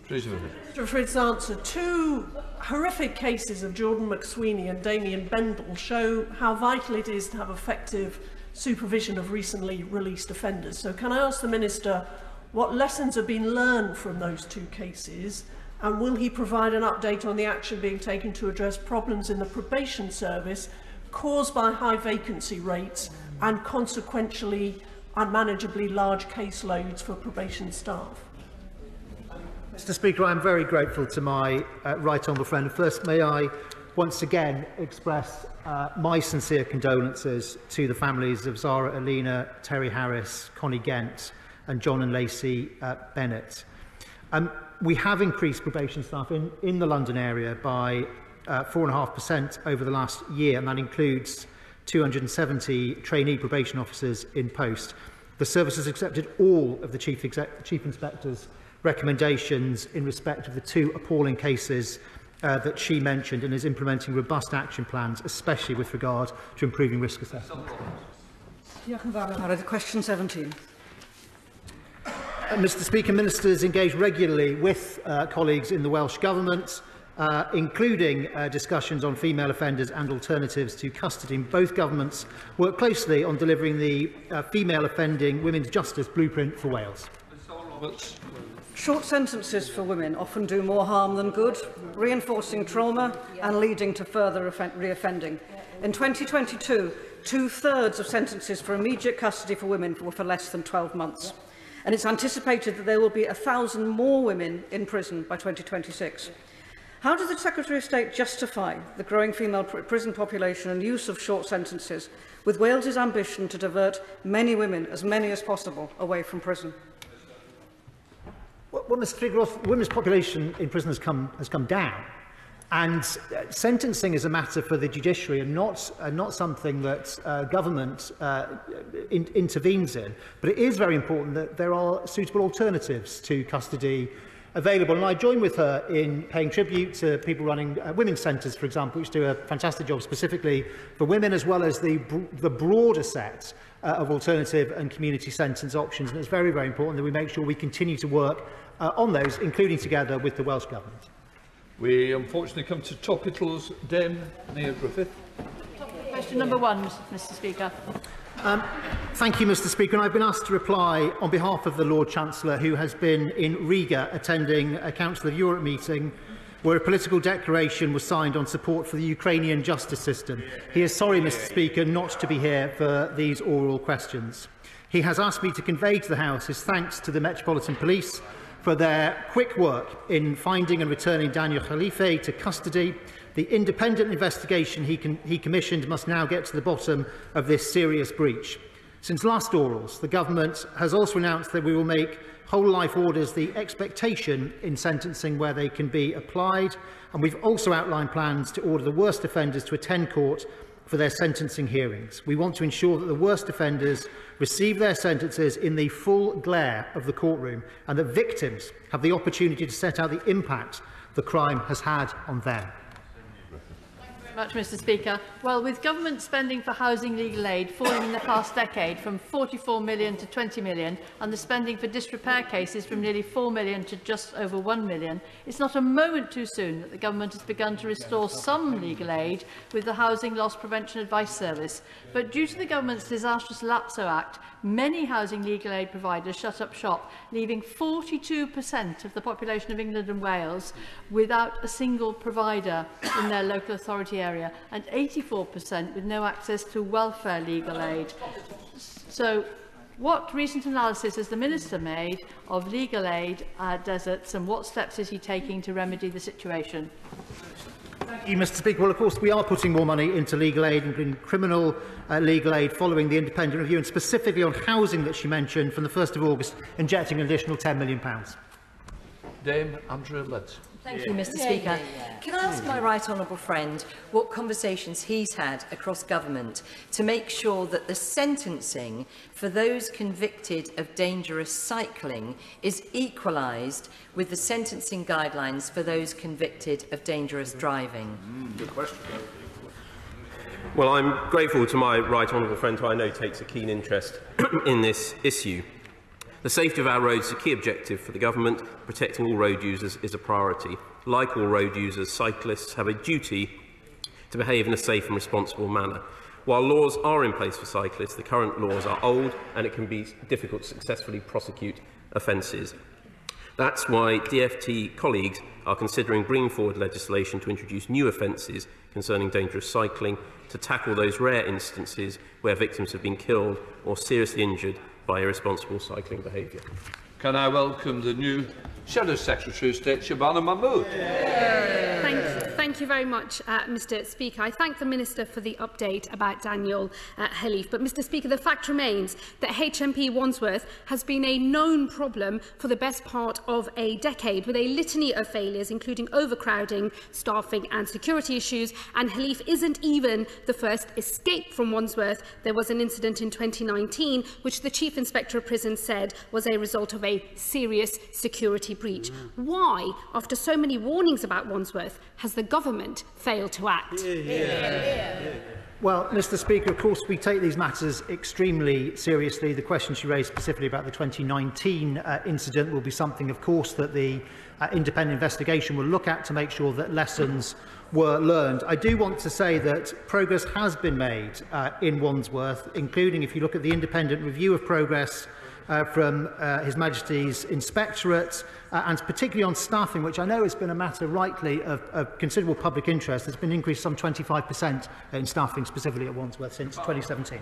For its answer. Two horrific cases of Jordan McSweeney and Damien Bendall show how vital it is to have effective supervision of recently released offenders. So can I ask the Minister what lessons have been learned from those two cases, and will he provide an update on the action being taken to address problems in the probation service caused by high vacancy rates and consequentially unmanageably large caseloads for probation staff? Mr. Speaker, I am very grateful to my right honourable friend. First, may I once again express my sincere condolences to the families of Zara Alina, Terry Harris, Connie Gent and John and Lacey Bennett. We have increased probation staff in the London area by 4.5% over the last year, and that includes 270 trainee probation officers in post. The service has accepted all of the Chief Inspector's recommendations in respect of the two appalling cases that she mentioned, and is implementing robust action plans, especially with regard to improving risk assessment. Question 17. Mr. Speaker, Ministers engage regularly with colleagues in the Welsh Government, including discussions on female offenders and alternatives to custody. Both governments work closely on delivering the Female Offending Women's Justice Blueprint for Wales. Short sentences for women often do more harm than good, reinforcing trauma and leading to further reoffending. In 2022, two-thirds of sentences for immediate custody for women were for less than 12 months. And it's anticipated that there will be 1,000 more women in prison by 2026. How does the Secretary of State justify the growing female prison population and use of short sentences, with Wales's ambition to divert as many as possible, away from prison? Well, Mr. Speaker, women's population in prison has come down, and sentencing is a matter for the judiciary and not something that government intervenes in. But it is very important that there are suitable alternatives to custody available, and I join with her in paying tribute to people running women's centres, for example, which do a fantastic job specifically for women, as well as the broader set of alternative and community sentence options. And it's very, very important that we make sure we continue to work on those, including together with the Welsh Government. We unfortunately come to topicals. Dame Mayor Griffith. Question number one, Mr. Speaker. Thank you, Mr. Speaker. And I've been asked to reply on behalf of the Lord Chancellor, who has been in Riga attending a Council of Europe meeting where a political declaration was signed on support for the Ukrainian justice system. He is sorry, Mr. Speaker, not to be here for these oral questions. He has asked me to convey to the House his thanks to the Metropolitan Police for their quick work in finding and returning Daniel Khalife to custody. The independent investigation he commissioned must now get to the bottom of this serious breach. Since last orals, the Government has also announced that we will make whole-life orders the expectation in sentencing where they can be applied, and we've also outlined plans to order the worst offenders to attend court for their sentencing hearings. We want to ensure that the worst offenders receive their sentences in the full glare of the courtroom, and that victims have the opportunity to set out the impact the crime has had on them. Much, Mr. Speaker. Well, with government spending for housing legal aid falling in the past decade from 44 million to 20 million, and the spending for disrepair cases from nearly 4 million to just over 1 million, it's not a moment too soon that the government has begun to restore some legal aid with the Housing Loss Prevention Advice Service. But due to the government's disastrous Lapso Act, many housing legal aid providers shut up shop, leaving 42% of the population of England and Wales without a single provider in their local authority area, and 84% with no access to welfare legal aid. So, what recent analysis has the Minister made of legal aid deserts, and what steps is he taking to remedy the situation? Thank you, Mr. Speaker. Well, of course, we are putting more money into legal aid, including criminal legal aid, following the independent review, and specifically on housing that she mentioned, from the 1st of August, injecting an additional £10 million. Dame Andrea Lutz. Thank you, Mr. Speaker. Can I ask my right honourable friend what conversations he's had across government to make sure that the sentencing for those convicted of dangerous cycling is equalised with the sentencing guidelines for those convicted of dangerous driving? Good question. Well, I'm grateful to my right honourable friend, who I know takes a keen interest in this issue. The safety of our roads is a key objective for the Government. Protecting all road users is a priority. Like all road users, cyclists have a duty to behave in a safe and responsible manner. While laws are in place for cyclists, the current laws are old and it can be difficult to successfully prosecute offences. That's why DfT colleagues are considering bringing forward legislation to introduce new offences concerning dangerous cycling to tackle those rare instances where victims have been killed or seriously injured by irresponsible cycling behaviour. Can I welcome the new Shadow Secretary of State, Shabana Mahmood? Yeah. Thank you very much, Mr Speaker. I thank the Minister for the update about Daniel Halif. But, Mr Speaker, the fact remains that HMP Wandsworth has been a known problem for the best part of a decade, with a litany of failures, including overcrowding, staffing and security issues. And Halif isn't even the first escape from Wandsworth. There was an incident in 2019, which the Chief Inspector of Prisons said was a result of a serious security breach. Why, after so many warnings about Wandsworth, has the Government failed to act? Well, Mr Speaker, of course we take these matters extremely seriously. The question she raised specifically about the 2019 incident will be something, of course, that the independent investigation will look at to make sure that lessons were learned. I do want to say that progress has been made in Wandsworth, including if you look at the independent review of progress from His Majesty's Inspectorate, and particularly on staffing, which I know has been a matter rightly of considerable public interest. There's been an increase some 25% in staffing specifically at Wandsworth since 2017.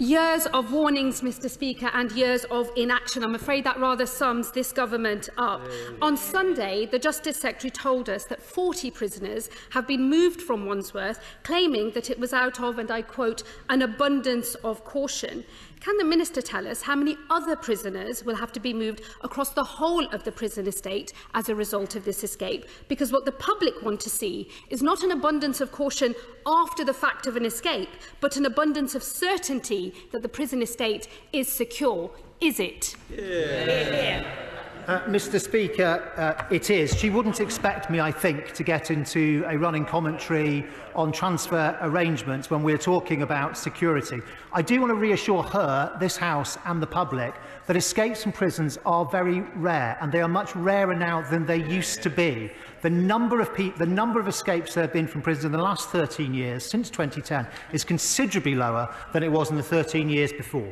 Years of warnings, Mr Speaker, and years of inaction. I'm afraid that rather sums this Government up. On Sunday, the Justice Secretary told us that 40 prisoners have been moved from Wandsworth, claiming that it was out of, and I quote, an abundance of caution. Can the Minister tell us how many other prisoners will have to be moved across the whole of the prison estate as a result of this escape? Because what the public want to see is not an abundance of caution after the fact of an escape, but an abundance of certainty that the prison estate is secure. Is it? Mr Speaker, it is. She wouldn't expect me, I think, to get into a running commentary on transfer arrangements when we're talking about security. I do want to reassure her, this House and the public that escapes from prisons are very rare, and they are much rarer now than they used to be. The number of escapes there have been from prison in the last 13 years, since 2010, is considerably lower than it was in the 13 years before.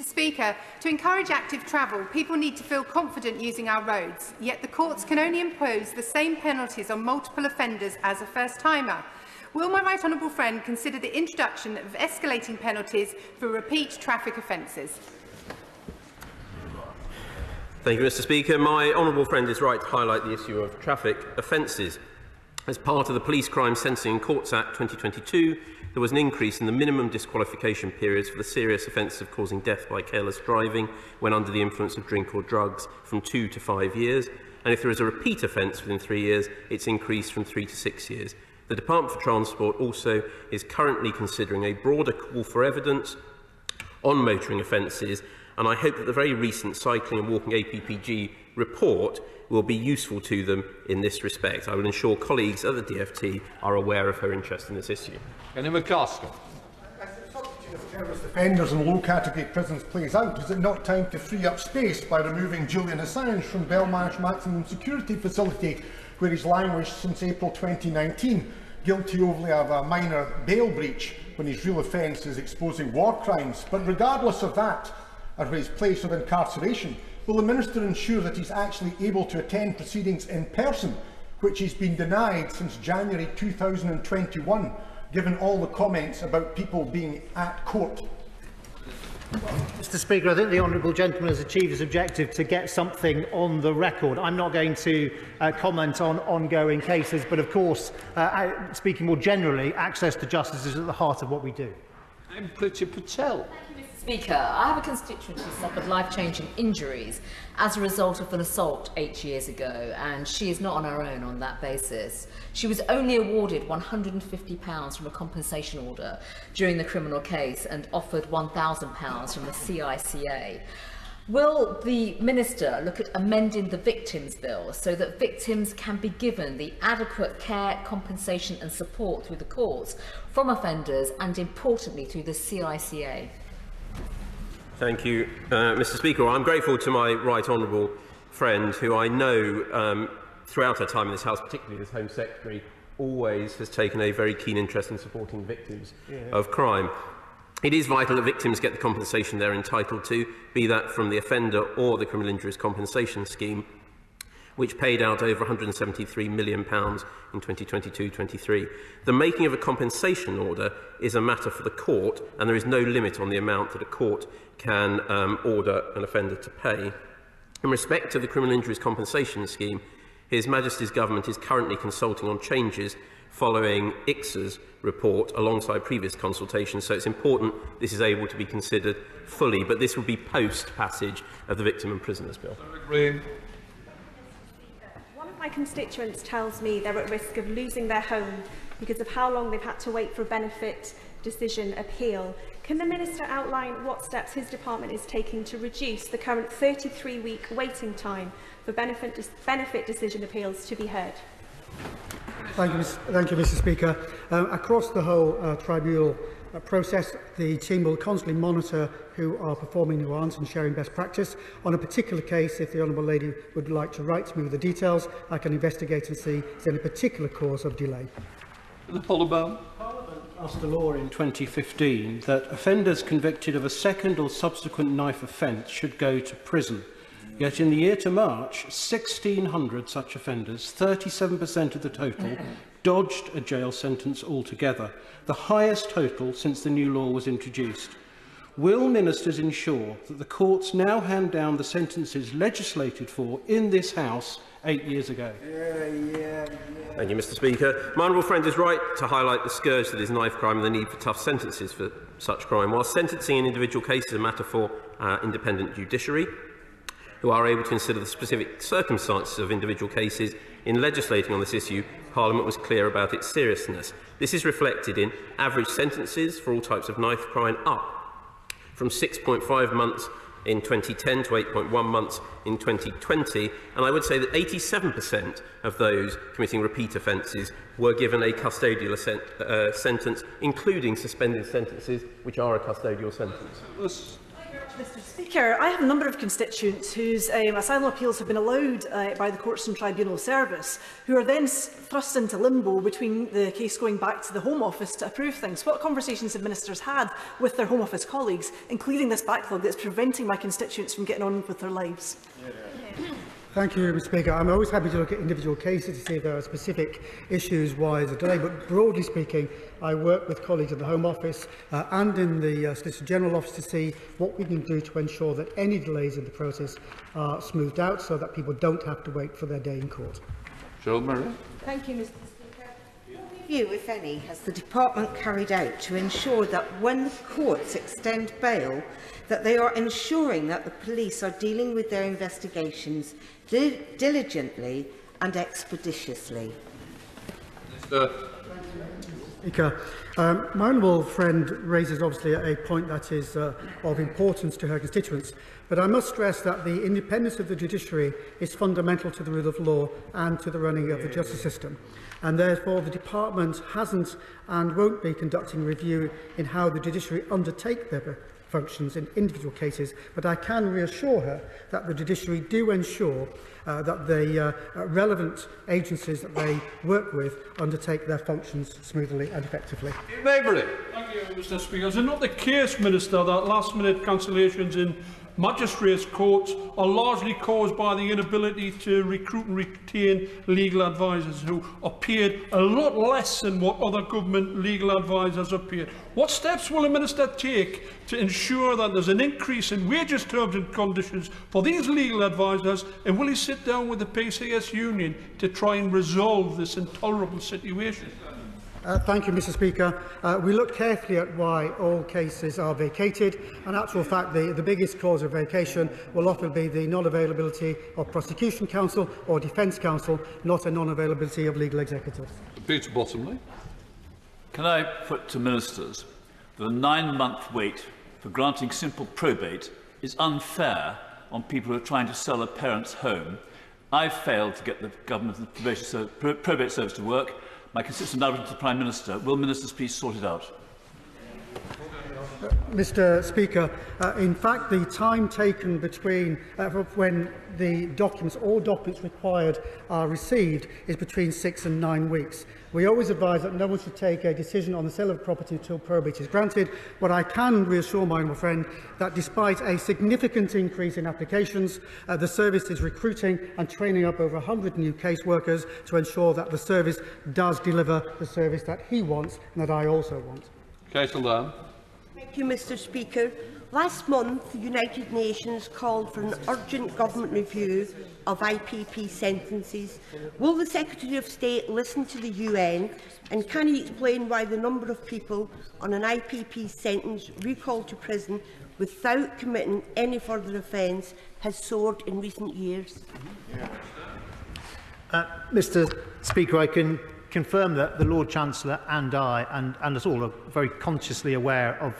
Speaker, to encourage active travel, people need to feel confident using our roads, yet the courts can only impose the same penalties on multiple offenders as a first-timer. Will my right honourable friend consider the introduction of escalating penalties for repeat traffic offences? Thank you, Mr Speaker. My honourable friend is right to highlight the issue of traffic offences. As part of the Police Crime Sentencing and Courts Act 2022, there was an increase in the minimum disqualification periods for the serious offences of causing death by careless driving when under the influence of drink or drugs from 2 to 5 years, and if there is a repeat offence within 3 years, it's increased from 3 to 6 years. The Department for Transport also is currently considering a broader call for evidence on motoring offences, and I hope that the very recent Cycling and Walking APPG report will be useful to them in this respect. I will ensure colleagues at the DfT are aware of her interest in this issue. Kenny McCaskill. As the substitute of terrorist offenders in low-category prisons plays out, is it not time to free up space by removing Julian Assange from Belmarsh Maximum Security Facility, where he's languished since April 2019, guilty only of a minor bail breach when his real offence is exposing war crimes? But regardless of that, or his place of incarceration, will the Minister ensure that he's actually able to attend proceedings in person, which he's been denied since January 2021, given all the comments about people being at court? Mr Speaker, I think the honourable gentleman has achieved his objective to get something on the record. I'm not going to comment on ongoing cases, but of course, speaking more generally, access to justice is at the heart of what we do. I'm Priti Patel. Speaker, I have a constituent who suffered life-changing injuries as a result of an assault 8 years ago, and she is not on her own on that basis. She was only awarded £150 from a compensation order during the criminal case and offered £1,000 from the CICA. Will the Minister look at amending the Victims Bill so that victims can be given the adequate care, compensation and support through the courts from offenders and, importantly, through the CICA? Thank you, Mr. Speaker. I'm grateful to my right honourable friend, who I know throughout her time in this House, particularly as Home Secretary, always has taken a very keen interest in supporting victims of crime. It is vital that victims get the compensation they're entitled to, be that from the offender or the Criminal Injuries Compensation Scheme, which paid out over £173 million in 2022-23. The making of a compensation order is a matter for the court, and there is no limit on the amount that a court can order an offender to pay. In respect to the Criminal Injuries Compensation Scheme, His Majesty's Government is currently consulting on changes following ICSA's report alongside previous consultations, so it's important this is able to be considered fully, but this will be post-passage of the Victim and Prisoners Bill. My constituents tells me they're at risk of losing their home because of how long they've had to wait for a benefit decision appeal. Can the Minister outline what steps his department is taking to reduce the current 33-week waiting time for benefit decision appeals to be heard? Thank you, Mr. Speaker. Across the whole tribunal process, the team will constantly monitor who are performing, who aren't, and sharing best practice. On a particular case, if the Honourable Lady would like to write to me with the details, I can investigate and see if there's any particular cause of delay. The Parliament passed a law in 2015 that offenders convicted of a second or subsequent knife offence should go to prison. Yet in the year to March, 1,600 such offenders, 37% of the total, dodged a jail sentence altogether, the highest total since the new law was introduced. Will ministers ensure that the courts now hand down the sentences legislated for in this House 8 years ago? Thank you, Mr. Speaker. My honourable friend is right to highlight the scourge that is knife crime and the need for tough sentences for such crime. While sentencing in individual cases is a matter for independent judiciary, who are able to consider the specific circumstances of individual cases, in legislating on this issue, Parliament was clear about its seriousness. This is reflected in average sentences for all types of knife crime up from 6.5 months in 2010 to 8.1 months in 2020, and I would say that 87% of those committing repeat offences were given a custodial sentence, including suspended sentences, which are a custodial sentence. Mr. Speaker, I have a number of constituents whose asylum appeals have been allowed by the Courts and Tribunal Service, who are then thrust into limbo between the case going back to the Home Office to approve things. What conversations have ministers had with their Home Office colleagues, including this backlog that's preventing my constituents from getting on with their lives? Thank you, Mr. Speaker. I'm always happy to look at individual cases to see if there are specific issues why there's a delay, but broadly speaking, I work with colleagues in the Home Office and in the Solicitor General Office to see what we can do to ensure that any delays in the process are smoothed out so that people don't have to wait for their day in court. Cheryl Murray. Thank you, Mr. Speaker. What review, if any, has the Department carried out to ensure that when the courts extend bail, that they are ensuring that the police are dealing with their investigations diligently and expeditiously? My honourable friend raises obviously a point that is of importance to her constituents, but I must stress that the independence of the judiciary is fundamental to the rule of law and to the running of the justice system, and therefore the Department hasn't and won't be conducting review in how the judiciary undertake their functions in individual cases, but I can reassure her that the judiciary do ensure that the relevant agencies that they work with undertake their functions smoothly and effectively. Thank you, Mr. Speaker. Is it not the case, Minister, that last-minute cancellations in magistrates' courts are largely caused by the inability to recruit and retain legal advisers, who are paid a lot less than what other government legal advisers are paid? What steps will the Minister take to ensure that there's an increase in wages, terms and conditions for these legal advisers, and will he sit down with the PCS union to try and resolve this intolerable situation? Thank you, Mr. Speaker. We look carefully at why all cases are vacated. In actual fact, the biggest cause of vacation will often be the non-availability of prosecution counsel or defence counsel, not a non-availability of legal executives. Peter Bottomley. Can I put to ministers that a 9-month wait for granting simple probate is unfair on people who are trying to sell a parent's home? I failed to get the government and the probate service to work. My constituent now to the Prime Minister. Will ministers please sort it out? Mr. Speaker, in fact, the time taken between when the documents, all documents required, are received is between 6 and 9 weeks. We always advise that no one should take a decision on the sale of property until probate is granted, but I can reassure my honourable friend that despite a significant increase in applications, the service is recruiting and training up over 100 new caseworkers to ensure that the service does deliver the service that he wants and that I also want. Thank you, Mr. Speaker. Last month, the United Nations called for an urgent government review of IPP sentences. Will the Secretary of State listen to the UN, and can he explain why the number of people on an IPP sentence recalled to prison without committing any further offence has soared in recent years? Mr. Speaker, I can confirm that the Lord Chancellor and I, and us all, are very consciously aware of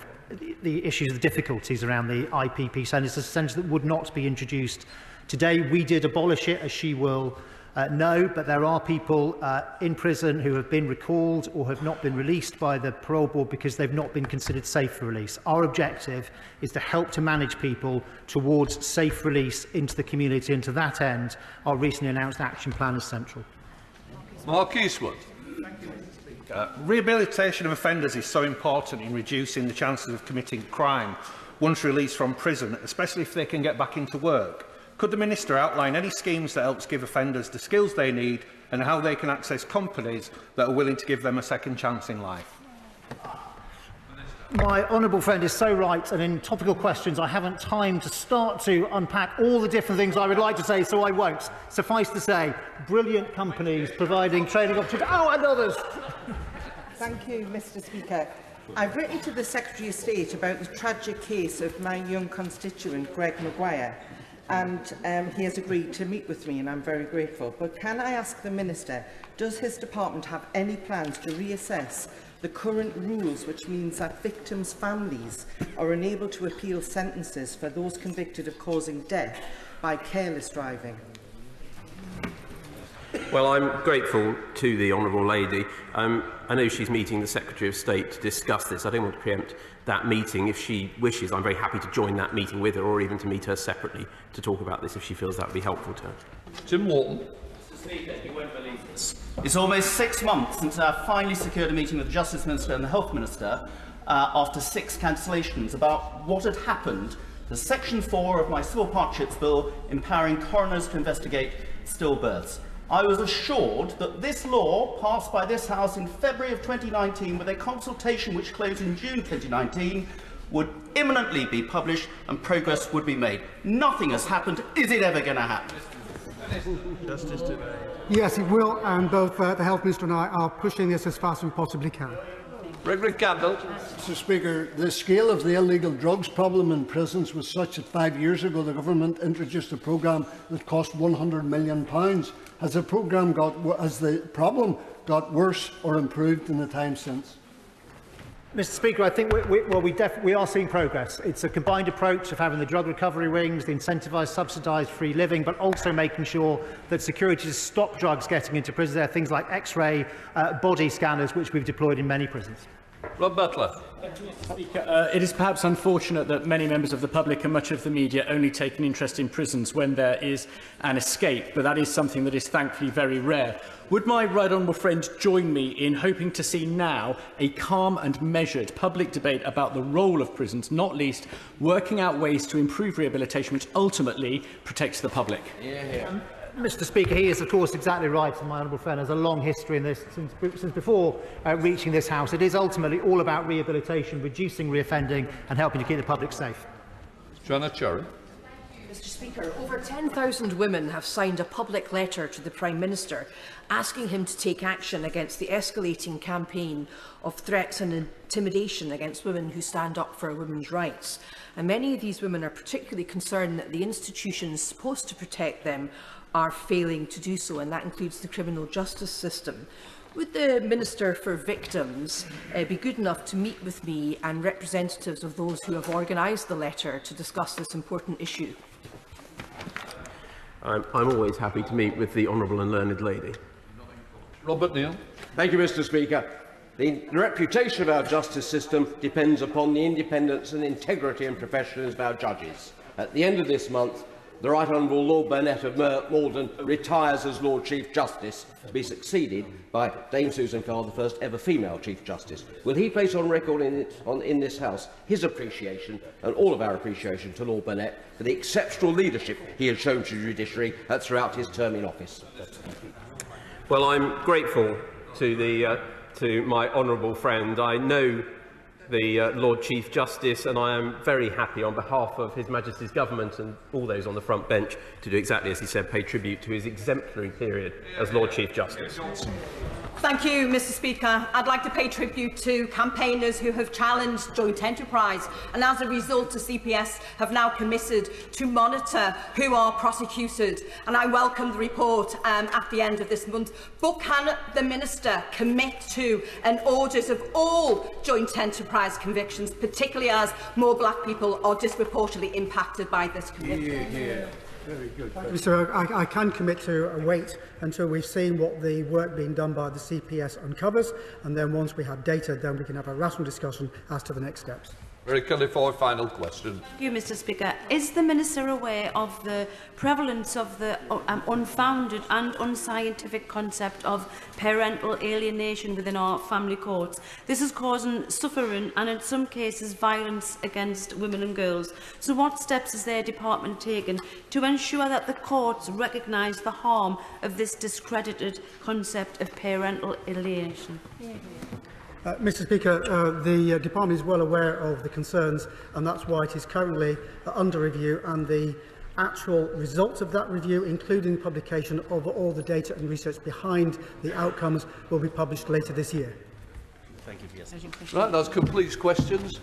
the issues, the difficulties around the IPP sentence, a sentence that would not be introduced today. We did abolish it, as she will know, but there are people in prison who have been recalled or have not been released by the parole board because they've not been considered safe for release. Our objective is to help to manage people towards safe release into the community, and to that end, our recently announced action plan is central. Mark Eastwood. Rehabilitation of offenders is so important in reducing the chances of committing crime once released from prison, especially if they can get back into work. Could the Minister outline any schemes that helps give offenders the skills they need and how they can access companies that are willing to give them a second chance in life? My honourable friend is so right, and in topical questions I haven't time to start to unpack all the different things I would like to say, so I won't. Suffice to say, brilliant companies providing training opportunities. Oh, and others! Thank you, Mr. Speaker. I've written to the Secretary of State about the tragic case of my young constituent, Greg Maguire, and he has agreed to meet with me, and I'm very grateful. But can I ask the Minister, does his department have any plans to reassess the current rules, which means that victims' families are unable to appeal sentences for those convicted of causing death by careless driving? Well, I'm grateful to the Honourable Lady. I know she's meeting the Secretary of State to discuss this. I don't want to preempt that meeting. If she wishes, I'm very happy to join that meeting with her, or even to meet her separately to talk about this if she feels that would be helpful to her. Jim Walton. You won't believe this. It's almost 6 months since I finally secured a meeting with the Justice Minister and the Health Minister after 6 cancellations about what had happened to Section 4 of my Civil Partnerships Bill empowering coroners to investigate stillbirths. I was assured that this law, passed by this House in February of 2019 with a consultation which closed in June 2019, would imminently be published and progress would be made. Nothing has happened. Is it ever going to happen? Justice today. Yes, it will, and both the Health Minister and I are pushing this as fast as we possibly can. Reverend Campbell. Mr. Speaker, the scale of the illegal drugs problem in prisons was such that 5 years ago the government introduced a programme that cost £100 million. Has the problem got worse or improved in the time since? Mr. Speaker, I think we are seeing progress. It's a combined approach of having the drug recovery wings, the incentivised, subsidised free living, but also making sure that securities stop drugs getting into prison. There are things like X-ray body scanners, which we've deployed in many prisons. Rob Butler. Thank you, Mr. Speaker. It is perhaps unfortunate that many members of the public and much of the media only take an interest in prisons when there is an escape, but that is something that is thankfully very rare. Would my right honourable friend join me in hoping to see now a calm and measured public debate about the role of prisons, not least working out ways to improve rehabilitation, which ultimately protects the public? Mr. Speaker, he is of course exactly right, and my honourable friend has a long history in this since before reaching this House. It is ultimately all about rehabilitation, reducing reoffending and helping to keep the public safe. Janet David. Mr. Speaker, over 10,000 women have signed a public letter to the Prime Minister asking him to take action against the escalating campaign of threats and intimidation against women who stand up for women's rights. And many of these women are particularly concerned that the institutions supposed to protect them are failing to do so, and that includes the criminal justice system. Would the Minister for Victims be good enough to meet with me and representatives of those who have organised the letter to discuss this important issue? I'm always happy to meet with the Honourable and Learned Lady. Robert Neal. Thank you, Mr. Speaker. The reputation of our justice system depends upon the independence and integrity and professionalism of our judges. At the end of this month, the Right Honourable Lord Burnett of Maldon retires as Lord Chief Justice, to be succeeded by Dame Susan Carr, the first ever female Chief Justice. Will he place on record in this House his appreciation, and all of our appreciation, to Lord Burnett for the exceptional leadership he has shown to the judiciary throughout his term in office? Well, I'm grateful to the to my honourable friend. I know the Lord Chief Justice, and I am very happy on behalf of His Majesty's Government and all those on the front bench to do exactly as he said, pay tribute to his exemplary period as Lord Chief Justice. Thank you, Mr. Speaker. I'd like to pay tribute to campaigners who have challenged joint enterprise, and as a result, the CPS have now committed to monitor who are prosecuted. And I welcome the report at the end of this month. But can the Minister commit to an audit of all joint enterprise convictions, particularly as more black people are disproportionately impacted by this conviction? Yeah. Very good. Mr. I can commit to a wait until we've seen what the work being done by the CPS uncovers, and then once we have data, then we can have a rational discussion as to the next steps. Very qualified final question. Thank you, Mr. Speaker. Is the Minister aware of the prevalence of the unfounded and unscientific concept of parental alienation within our family courts? This is causing suffering and, in some cases, violence against women and girls. So what steps has their department taken to ensure that the courts recognise the harm of this discredited concept of parental alienation? Mr. Speaker, the Department is well aware of the concerns, and that's why it is currently under review, and the actual results of that review, including publication of all the data and research behind the outcomes, will be published later this year. Thank you. Yes. Right, that completes questions.